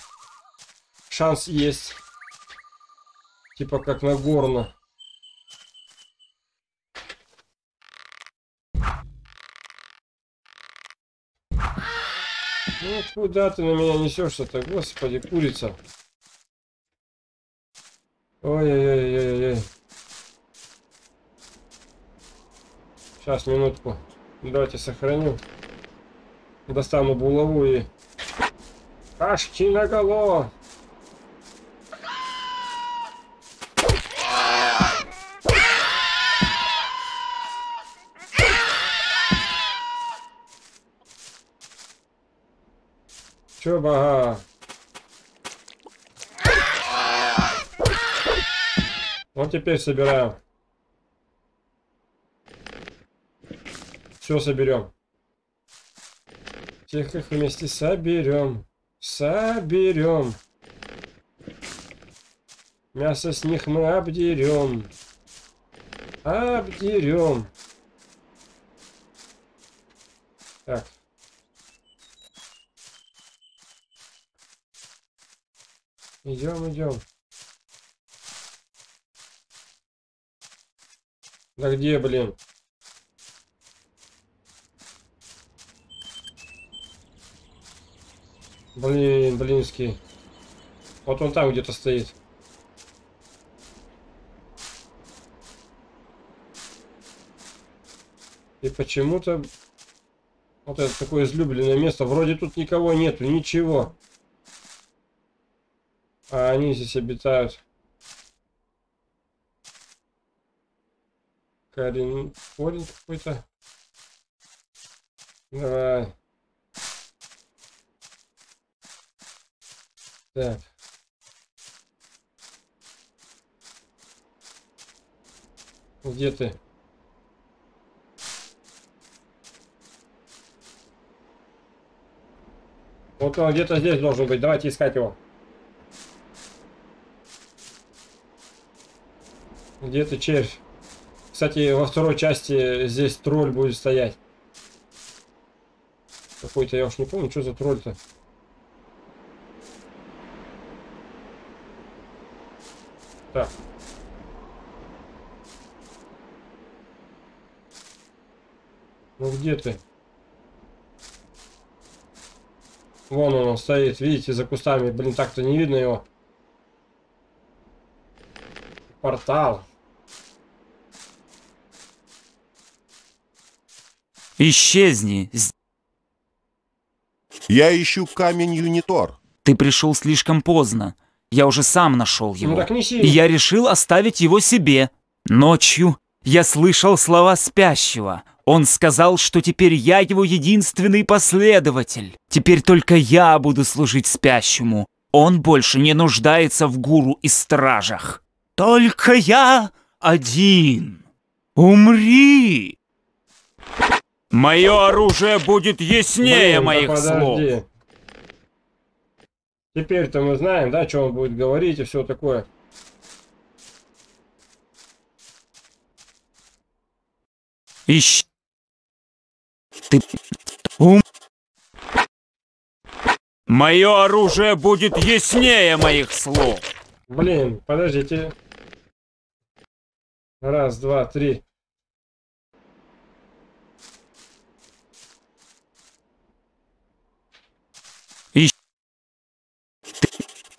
шанс есть, типа как на горно. Ну куда ты на меня несешься-то, господи, курица. Ой-ой-ой-ой-ой. Сейчас, минутку. Давайте сохраним. Достану булаву и... Кашки наголо! Чё, бага? Вот теперь собираем. Все соберем. Всех их вместе соберем. Соберем. Мясо с них мы обдерем. Обдерем. Так. Идем, идем. Да где, блин? Блин, блинский. Вот он там где-то стоит. И почему-то... Вот это такое излюбленное место. Вроде тут никого нету, ничего. А они здесь обитают. Корень какой-то. Давай. Так. Где ты? Вот он где-то здесь должен быть. Давайте искать его. Где ты, червь? Кстати, во второй части здесь тролль будет стоять. Какой-то, я уж не помню, что за тролль-то. Так. Ну где ты? Вон он стоит, видите, за кустами. Блин, так-то не видно его. Портал. Исчезни. Я ищу камень Юнитор. Ты пришел слишком поздно. Я уже сам нашел его. Ну, так неси. И я решил оставить его себе. Ночью я слышал слова спящего. Он сказал, что теперь я его единственный последователь. Теперь только я буду служить спящему. Он больше не нуждается в гуру и стражах. Только я один. Умри! Мое оружие будет яснее моих слов. Теперь-то мы знаем, да, что он будет говорить и все такое. Ищи. Мое оружие будет яснее моих слов. Блин, подождите. Раз, два, три.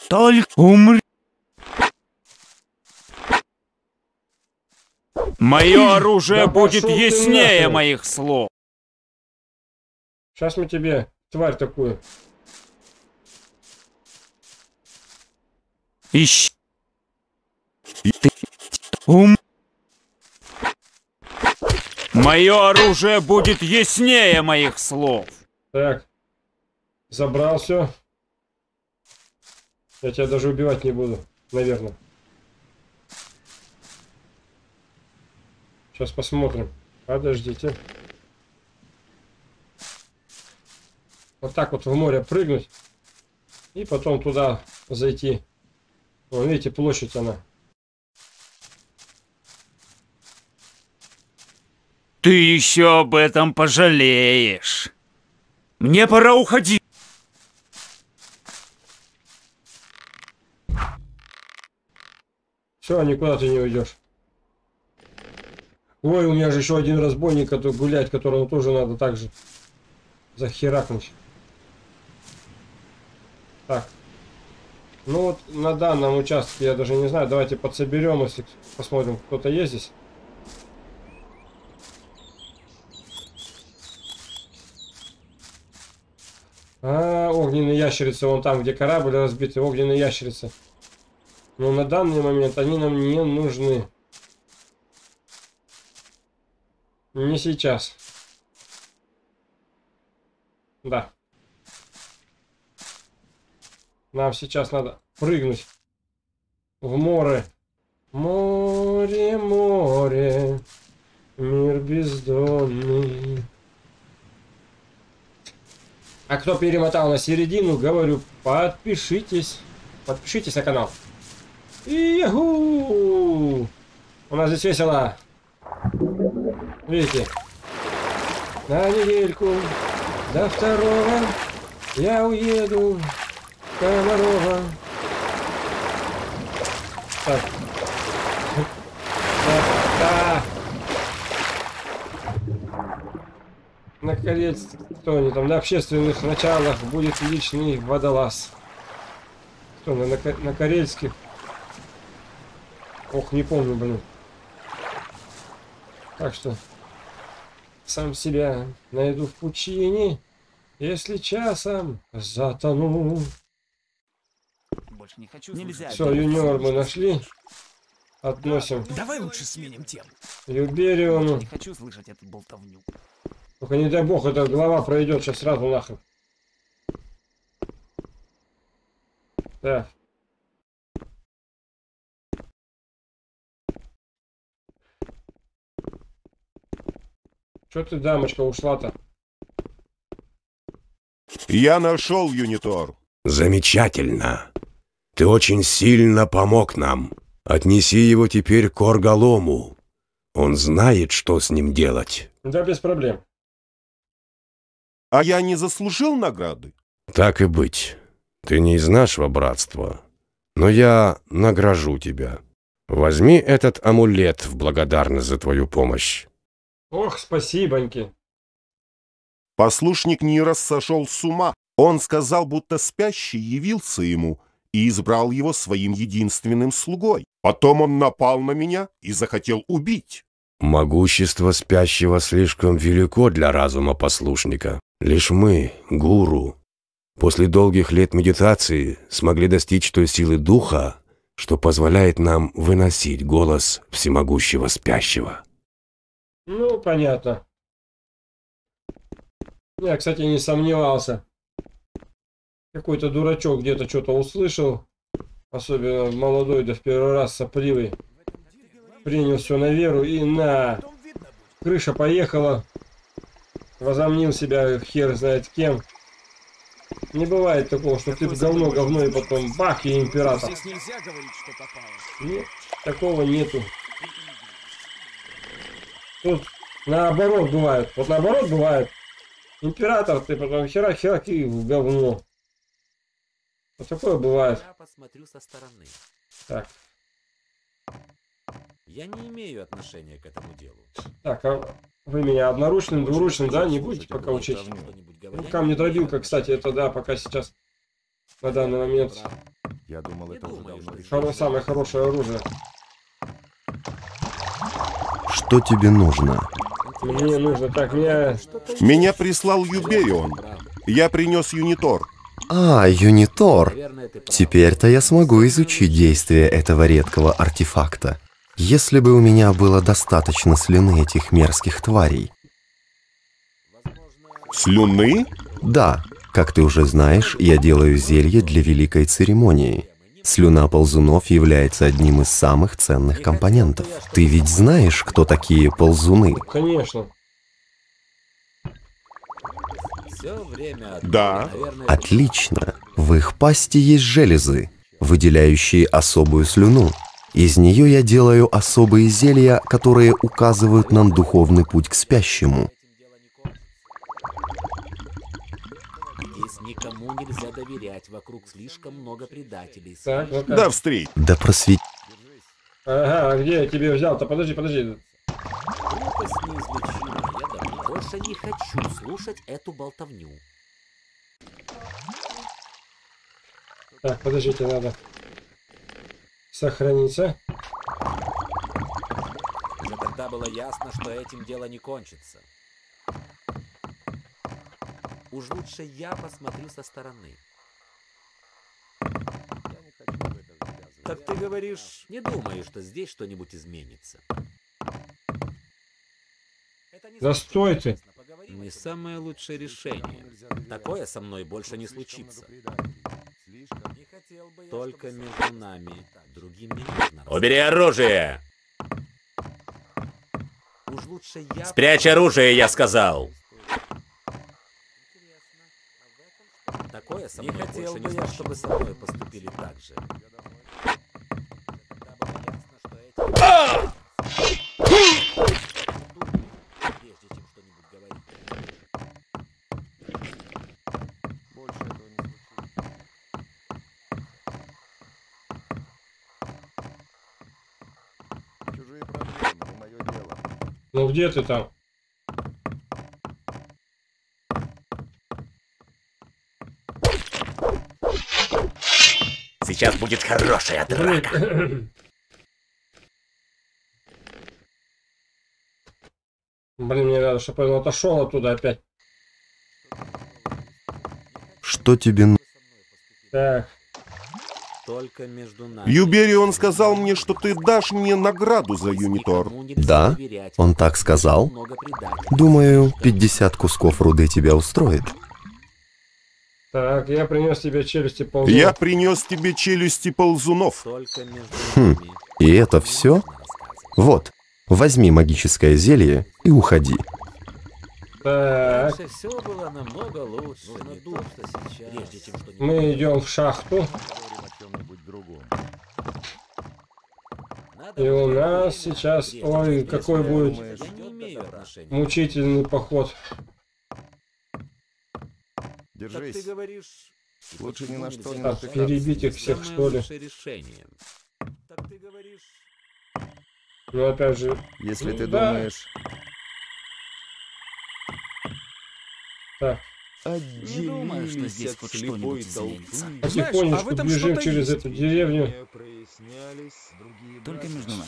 Только умри. Мое оружие будет яснее моих слов. Сейчас мы тебе, тварь такую. Ищи. Мое оружие будет яснее моих слов. Так. Забрал все. Я тебя даже убивать не буду, наверное. Сейчас посмотрим. Подождите. Вот так вот в море прыгнуть. И потом туда зайти. Вон, видите, площадь она. Ты еще об этом пожалеешь. Мне пора уходить. Все, никуда ты не уйдешь. Ой, у меня же еще один разбойник, который гуляет, которого тоже надо также захеракнуть. Так. Ну вот на данном участке я даже не знаю. Давайте подсоберем, если посмотрим, кто-то есть здесь. А, огненные ящерицы. Вон там, где корабль разбитый, огненные ящерицы. Но на данный момент они нам не нужны. Не сейчас. Да. Нам сейчас надо прыгнуть в море. Море, море, мир бездонный. А кто перемотал на середину, говорю, подпишитесь. Подпишитесь на канал. Иху! У нас здесь весело. Видите? На недельку до второго я уеду в Комарова. Так. Наконец, кто-нибудь там на общественных началах будет личный водолаз. Кто на карельских? Ох, не помню, блин. Так что сам себя найду в пучине, если часом затону. Больше не хочу. Нельзя. Все, юниор мы нашли. Относим. Давай лучше сменим тему. Юбериону. Не хочу слышать эту болтовню. Только не дай бог, эта голова пройдет сейчас сразу нахрен. Да. Что ты, дамочка, ушла-то? Я нашел Юнитор. Замечательно. Ты очень сильно помог нам. Отнеси его теперь к Оргалому. Он знает, что с ним делать. Да, без проблем. А я не заслужил награды? Так и быть. Ты не из нашего братства. Но я награжу тебя. Возьми этот амулет в благодарность за твою помощь. Ох, спасибоньки. Послушник Нирос сошел с ума. Он сказал, будто спящий явился ему и избрал его своим единственным слугой. Потом он напал на меня и захотел убить. Могущество спящего слишком велико для разума послушника. Лишь мы, гуру, после долгих лет медитации смогли достичь той силы духа, что позволяет нам выносить голос всемогущего спящего. Ну, понятно. Я, кстати, не сомневался. Какой-то дурачок где-то что-то услышал, особенно молодой, да в первый раз сопливый. Принял все на веру и на. Крыша поехала. Возомнил себя хер знает кем. Не бывает такого, что ты в говно, и потом бах, и император. Нет, такого нету. Тут наоборот бывает. Вот наоборот бывает. Император, ты потом хера-херак и в говно. Вот такое бывает. Я посмотрю со стороны. Так. Я не имею отношения к этому делу. Так, а вы меня одноручным, двуручным, да, не будете пока учить? Ну, камни дробилка, кстати, это да, пока сейчас, на данный момент. Я думал, это уже самое хорошее оружие. Что тебе нужно? Мне нужно, так, меня прислал Юберион. Я принес Юнитор. А, Юнитор. Теперь-то я смогу изучить действие этого редкого артефакта. Если бы у меня было достаточно слюны этих мерзких тварей. Слюны? Да. Как ты уже знаешь, я делаю зелье для великой церемонии. Слюна ползунов является одним из самых ценных компонентов. Ты ведь знаешь, кто такие ползуны? Конечно. Да. Отлично. В их пасти есть железы, выделяющие особую слюну. Из нее я делаю особые зелья, которые указывают нам духовный путь к спящему. Здесь никому нельзя доверять, вокруг слишком много предателей. Так, вот так. Да, встреч. Да просвети. Ага, а где я тебе взял-то? Подожди, подожди. Глупость неизлечима, я больше не хочу слушать эту болтовню. Так, подождите, надо. Сохранится. Уже тогда было ясно, что этим дело не кончится. Уж лучше я посмотрю со стороны. Так ты говоришь, не думаю, что здесь что-нибудь изменится. Да стой ты! Не самое лучшее решение. Такое со мной больше не случится. Только между нами, другим не нужно. Убери оружие! Уж лучше я... Спрячь оружие, я сказал! Такое со мной больше не случилось, чтобы со мной поступили так же. Ну где ты там? Сейчас будет хорошая драка. Блин, мне надо, чтобы он отошел оттуда опять. Что тебе нужно? Так. Только между нами. Юберион сказал мне, что ты дашь мне награду за Юнитор. Да? Он так сказал? Думаю, 50 кусков руды тебя устроит. Так, я принес тебе челюсти ползунов. Я принес тебе челюсти ползунов. Хм, и это все? Вот, возьми магическое зелье и уходи. Так. Мы идем в шахту. И у нас сейчас, ой, какой будет мучительный поход. Держись. Лучше ни на что не так, перебить их всех, что ли. Ну опять же, если ты думаешь. Так. Не думаю, что здесь хоть что-нибудь изменится. Потихонечку бежим через эту деревню. Только между нами.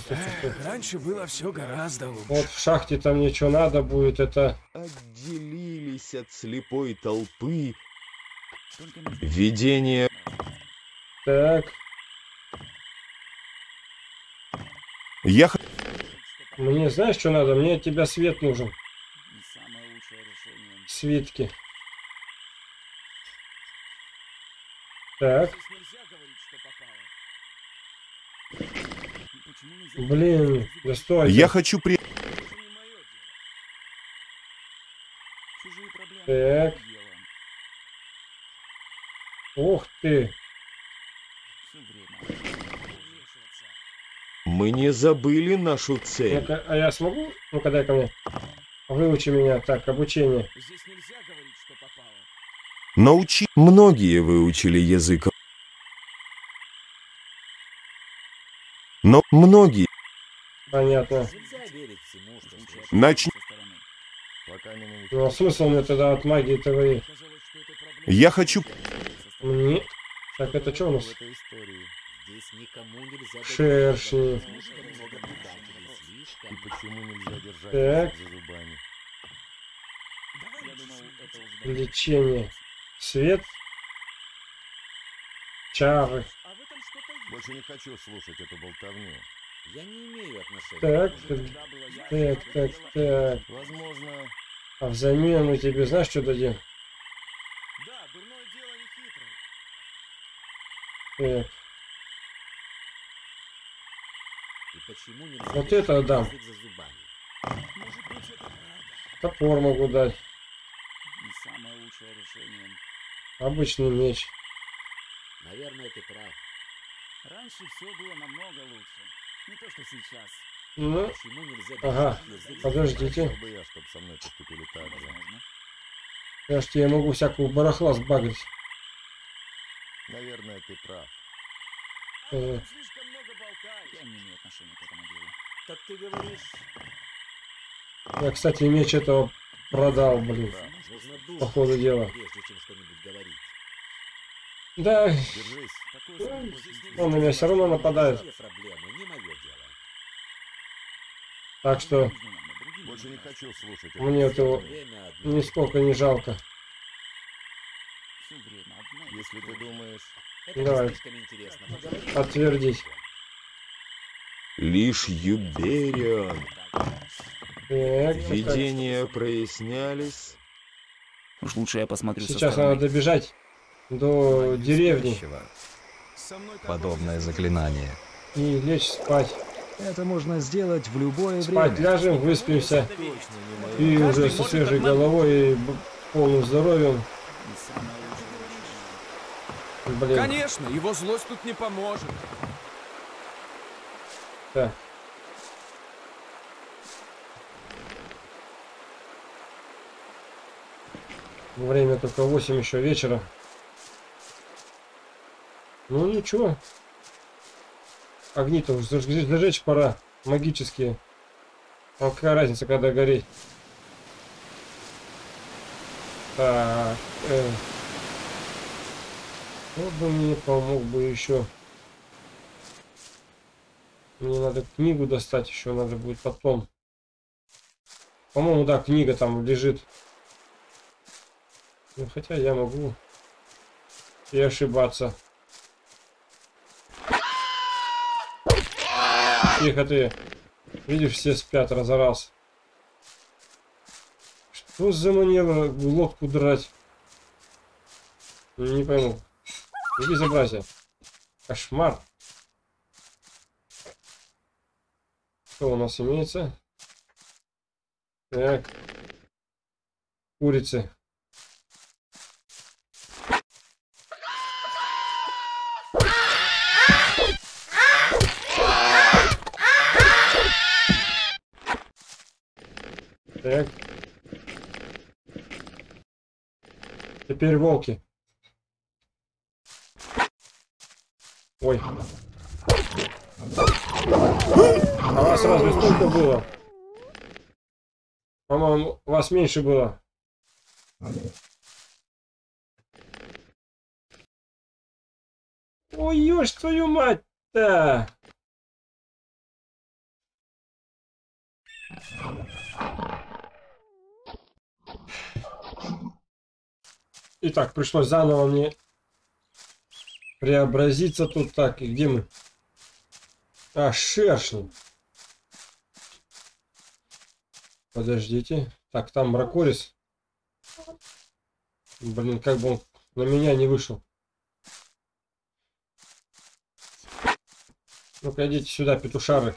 Стой. Раньше было все гораздо лучше. Вот в шахте там ничего надо будет, это... Отделились от слепой толпы. Видение... Так. Я... Мне знаешь, что надо? Мне от тебя свет нужен. Свитки. Так. Блин, да стой. Я хочу при... Так. Ух ты. Мы не забыли нашу цель. Ну-ка, а я смогу? Ну-ка, дай ко мне. Выучи меня. Так, обучение. Здесь нельзя говорить, что попало. Научи. Многие выучили язык. Но многие. Понятно. Начни. Ну а смысл мне тогда от магии ТВИ? Я хочу... Мне... Так, это что у нас? Шершни. Так. Лечение. Свет. Чары. Больше не хочу слушать эту болтовню. Я не имею отношения. Так. Возможно. А взамен мы тебе знаешь, что дадим? Да, дурное дело не хитрое. Так. Вот это дам. Топор могу дать. Обычный меч. Наверное, ты прав. Раньше все было намного лучше. Не то, что сейчас. Ну, ага. Подождите. Кажется, я могу всякую барахла сбагрить. Наверное, ты прав. Слишком много болтает. Я не имею отношения к этому делу. Так ты говоришь. Я, кстати, меч этого продал, блин. Да, по ходу дела. Да. Он на меня все равно нападает. Так что больше не хочу слушать. Мне этого нисколько не жалко. Если ты думаешь. Давай. Подтвердить. Лишь Юберион. Так. Видения прояснялись. Уж лучше я посмотрю. Сейчас надо добежать до деревни. Подобное заклинание. И лечь спать. Это можно сделать в любое время. Спать ляжем, выспимся. И уже со свежей головой и полным здоровьем. Блин. Конечно, его злость тут не поможет. Так. Время только 8 еще вечера. Ну ничего. Огни-то уже зажечь пора. Магические. А какая разница, когда гореть? Так. Кто бы мне помог бы еще? Мне надо книгу достать еще, надо будет потом. По-моему, да, книга там лежит. Ну, хотя я могу и ошибаться. Тихо ты. Видишь, все спят, разорался. Что за манера лодку драть? Не пойму. Безобразие. Кошмар. Что у нас имеется? Так. Курицы. Так. Теперь волки. Ой. А вас разве столько было? По-моему, вас меньше было. Ой, ёж твою мать-то! Итак, пришлось заново мне преобразиться тут. Так, и где мы? А, шершень. Подождите. Так, там бракорис. Блин, как бы он на меня не вышел. Ну-ка, идите сюда, петушары.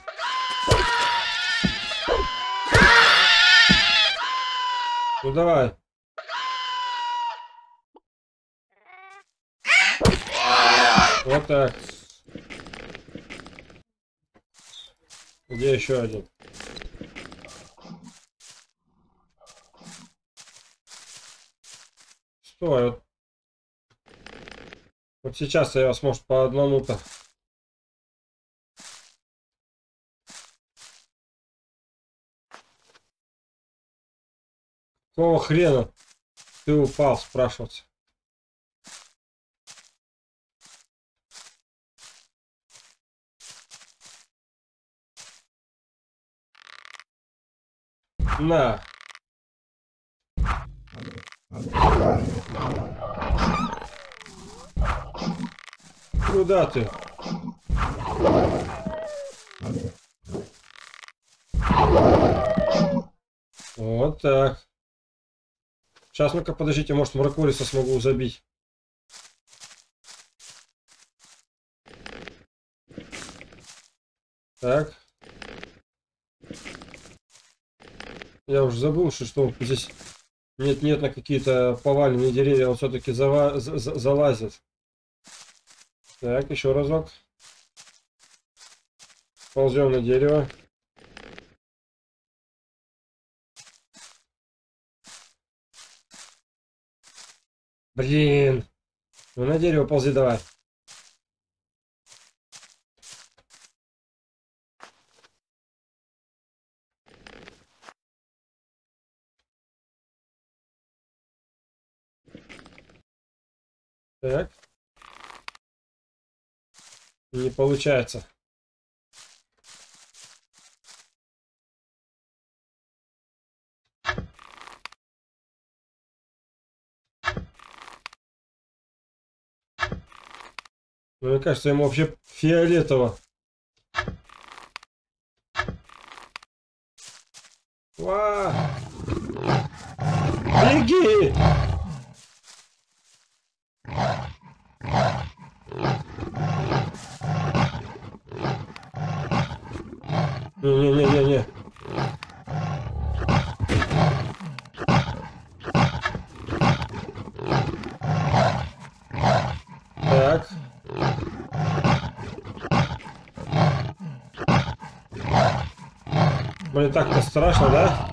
Ну давай. Вот так. Где еще один? Стой. Вот сейчас я вас, может, по одному-то. Какого хрена ты упал, спрашивается. На. Куда ты? Вот так. Сейчас, ну-ка, подождите, может, мракориса смогу забить. Так. Я уже забыл, что здесь нет-нет, на какие-то поваленные деревья он все-таки залазит. Так, еще разок. Ползем на дерево. Блин. Ну на дерево ползи давай. Так. Не получается. Ну, мне кажется, ему вообще фиолетово. Ва! Беги! Не-не-не-не-не. Так. Блин, так-то страшно, да?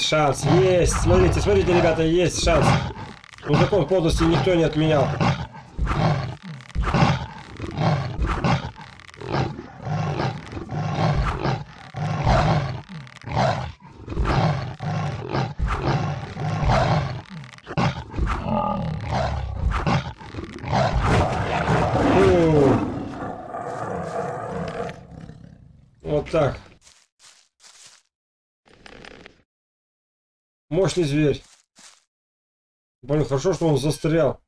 Шанс есть, смотрите, смотрите, ребята, есть шанс. Ну, закон подлости никто не отменял. Вот так. Мощный зверь. Блин, хорошо, что он застрял.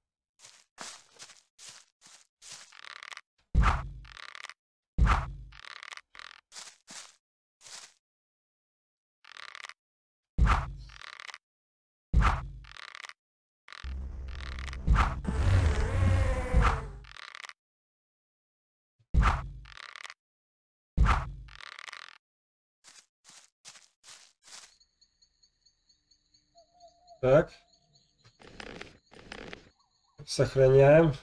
Так. Сохраняем.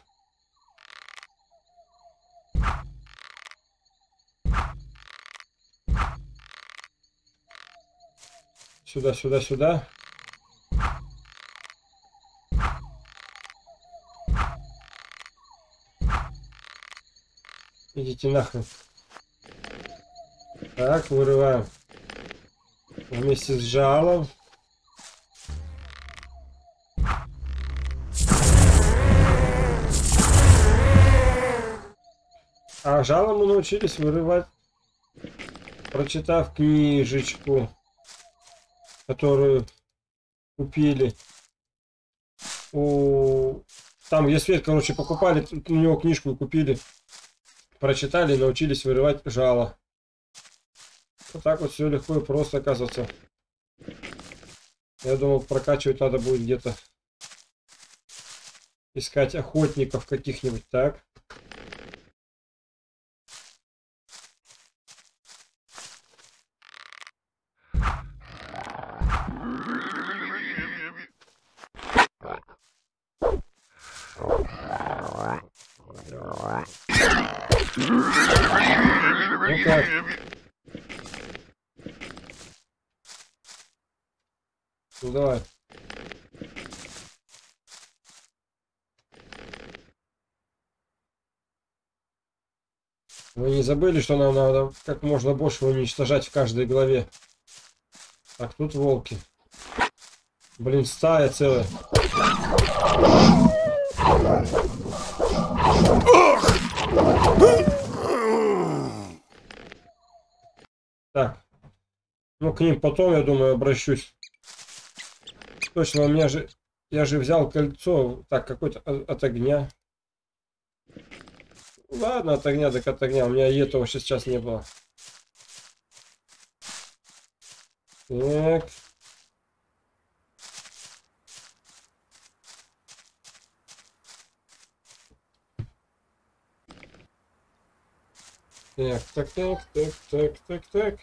Сюда, сюда, сюда. Идите нахрен. Так, вырываем. Вместе с жалом. А жалом мы научились вырывать, прочитав книжечку, которую купили. Там, где свет, короче, покупали, у него книжку купили. Прочитали и научились вырывать жало. Вот так вот все легко и просто, оказывается. Я думал, прокачивать надо будет где-то. Искать охотников каких-нибудь, так. Ну как? Ну давай. Вы не забыли, что нам надо как можно больше уничтожать в каждой главе? Так, тут волки. Блин, стая целая. Так, ну к ним потом, я думаю, обращусь. Точно, у меня же, я же взял кольцо, так, какое-то от огня. Ладно, от огня, так от огня, у меня и этого сейчас не было. Так. Так, так, так, так, так, так, так.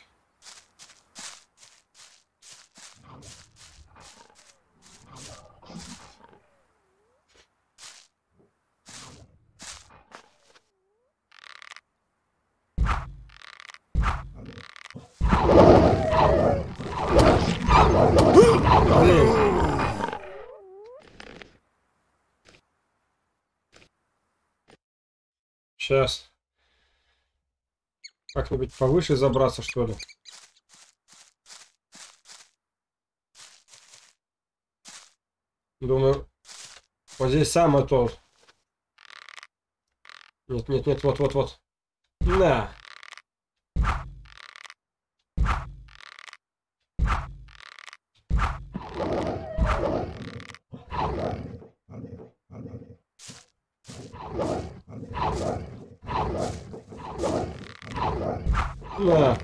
Сейчас. Как-нибудь повыше забраться, что ли? Думаю, вот здесь самое то. Нет, нет, нет, вот, вот, вот. На! На.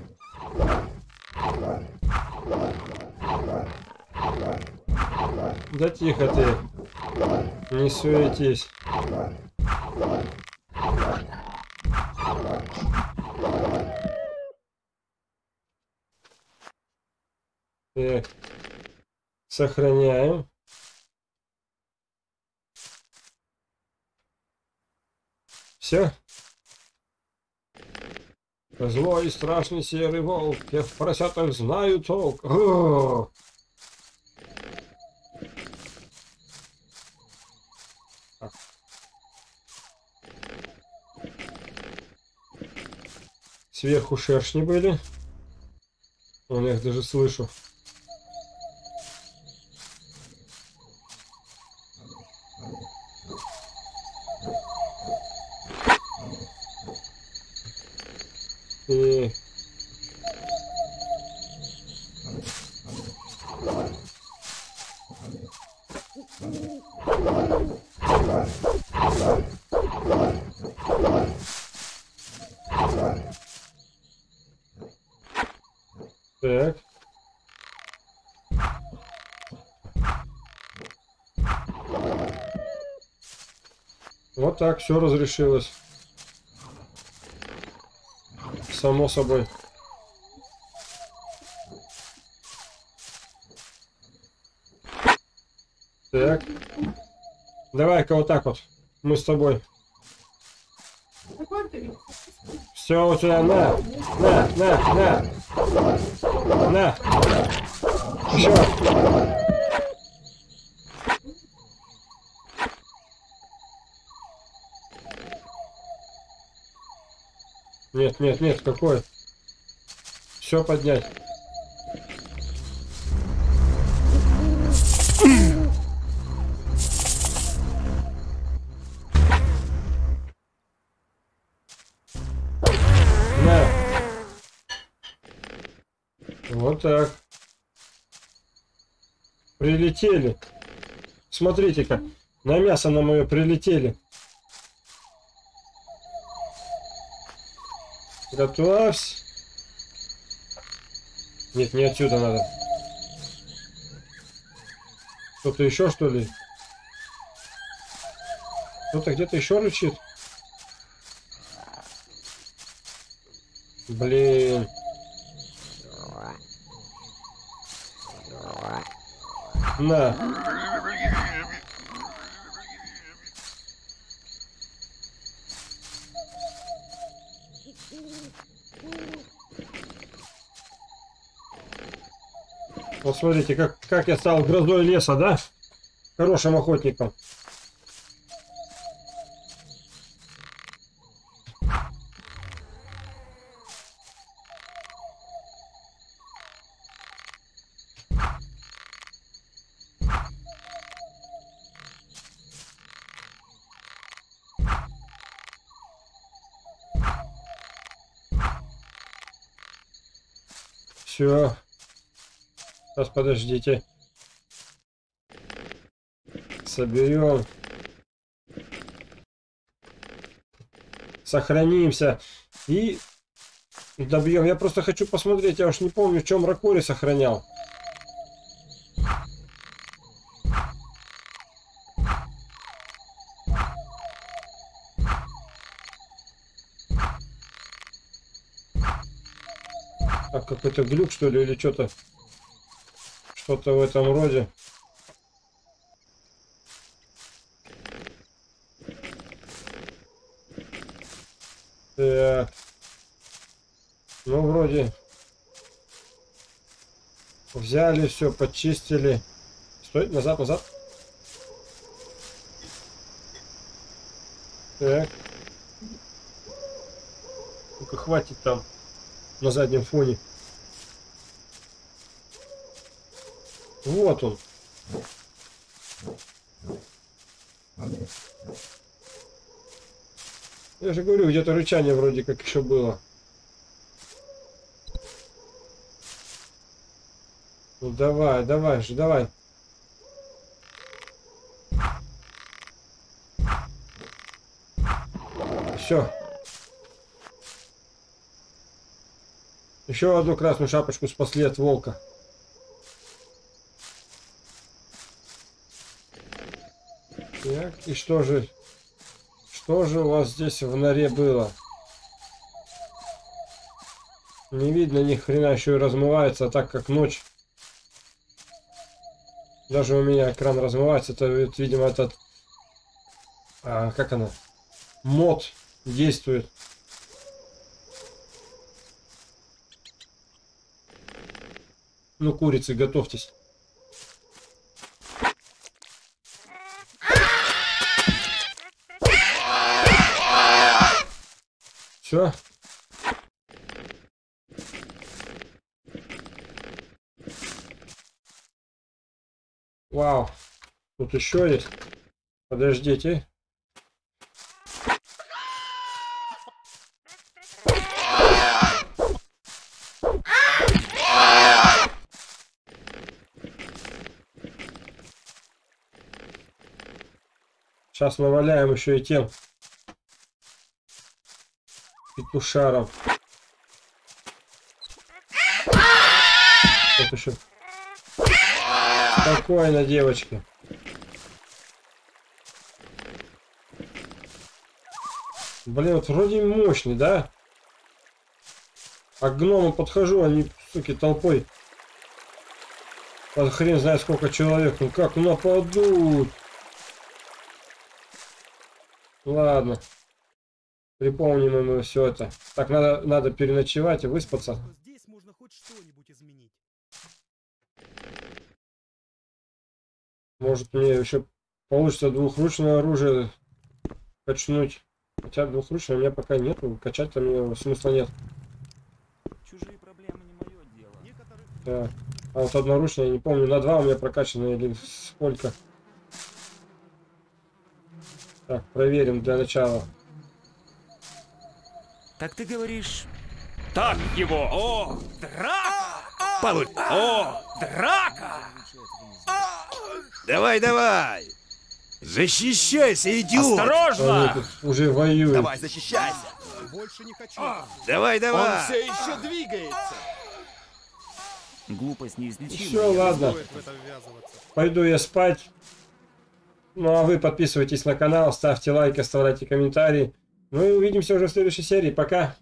Да тихо ты, не суетись. Так, сохраняем. Все. Злой и страшный серый волк, я в поросятах знаю толк. О! Сверху шершни были. Вон, я их даже слышу. И... Так. Вот так все разрешилось. Само собой. Так. Давай-ка вот так вот. Мы с тобой. Все у тебя на. На. еще. Нет, нет, нет, какой? Все поднять. Вот так. Прилетели. Смотрите-ка, на мясо на мое прилетели. Готовься. Нет, не отсюда надо. Кто-то еще, что ли? Кто-то где-то еще рычит. Блин. На. Вот смотрите, как я стал грозой леса, да? Хорошим охотником. Все. Сейчас подождите. Соберем. Сохранимся. И добьем. Я просто хочу посмотреть. Я уж не помню, в чем Ракори сохранял. Какой-то глюк, что ли, или что-то, что-то в этом роде. Так. Ну, вроде взяли все, почистили. Стой, назад, назад. Так. Ну-ка, хватит там на заднем фоне. Вот он. Я же говорю, где-то рычание вроде как еще было. Ну давай, давай же, давай. Все. Еще одну красную шапочку спасли от волка. Так, и что же у вас здесь в норе было? Не видно ни хрена, еще и размывается, а так как ночь. Даже у меня экран размывается, это, видимо, этот, как она, мод действует. Ну, курицы, готовьтесь. Все. Вау. Тут еще есть. Подождите. Сейчас наваляем еще и тем петушаров. Вот еще. Спокойно, девочки. Блин, вот вроде мощный, да? А к гному подхожу, они, суки, толпой. Под хрен знает сколько человек. Ну как нападут? Ладно, припомним ему все это. Так, надо переночевать и выспаться. Здесь можно хоть что-нибудь изменить. Может, мне еще получится двухручное оружие качнуть. Хотя двухручного у меня пока нету, качать там его смысла нет. Чужие проблемы не мое дело. Да. А вот одноручное, я не помню, на два у меня прокачано или сколько. Так, проверим для начала. Так ты говоришь... Так его! О, драка! Получ... О, драка! Давай, давай! Защищайся, идиот! Осторожно! Уже воюет. Давай, защищайся! Больше не хочу. Давай, давай! Он все еще двигается! Глупость неизлечимая. Все, ладно. Пойду я спать. Ну а вы подписывайтесь на канал, ставьте лайк, оставляйте комментарии. Ну и увидимся уже в следующей серии. Пока!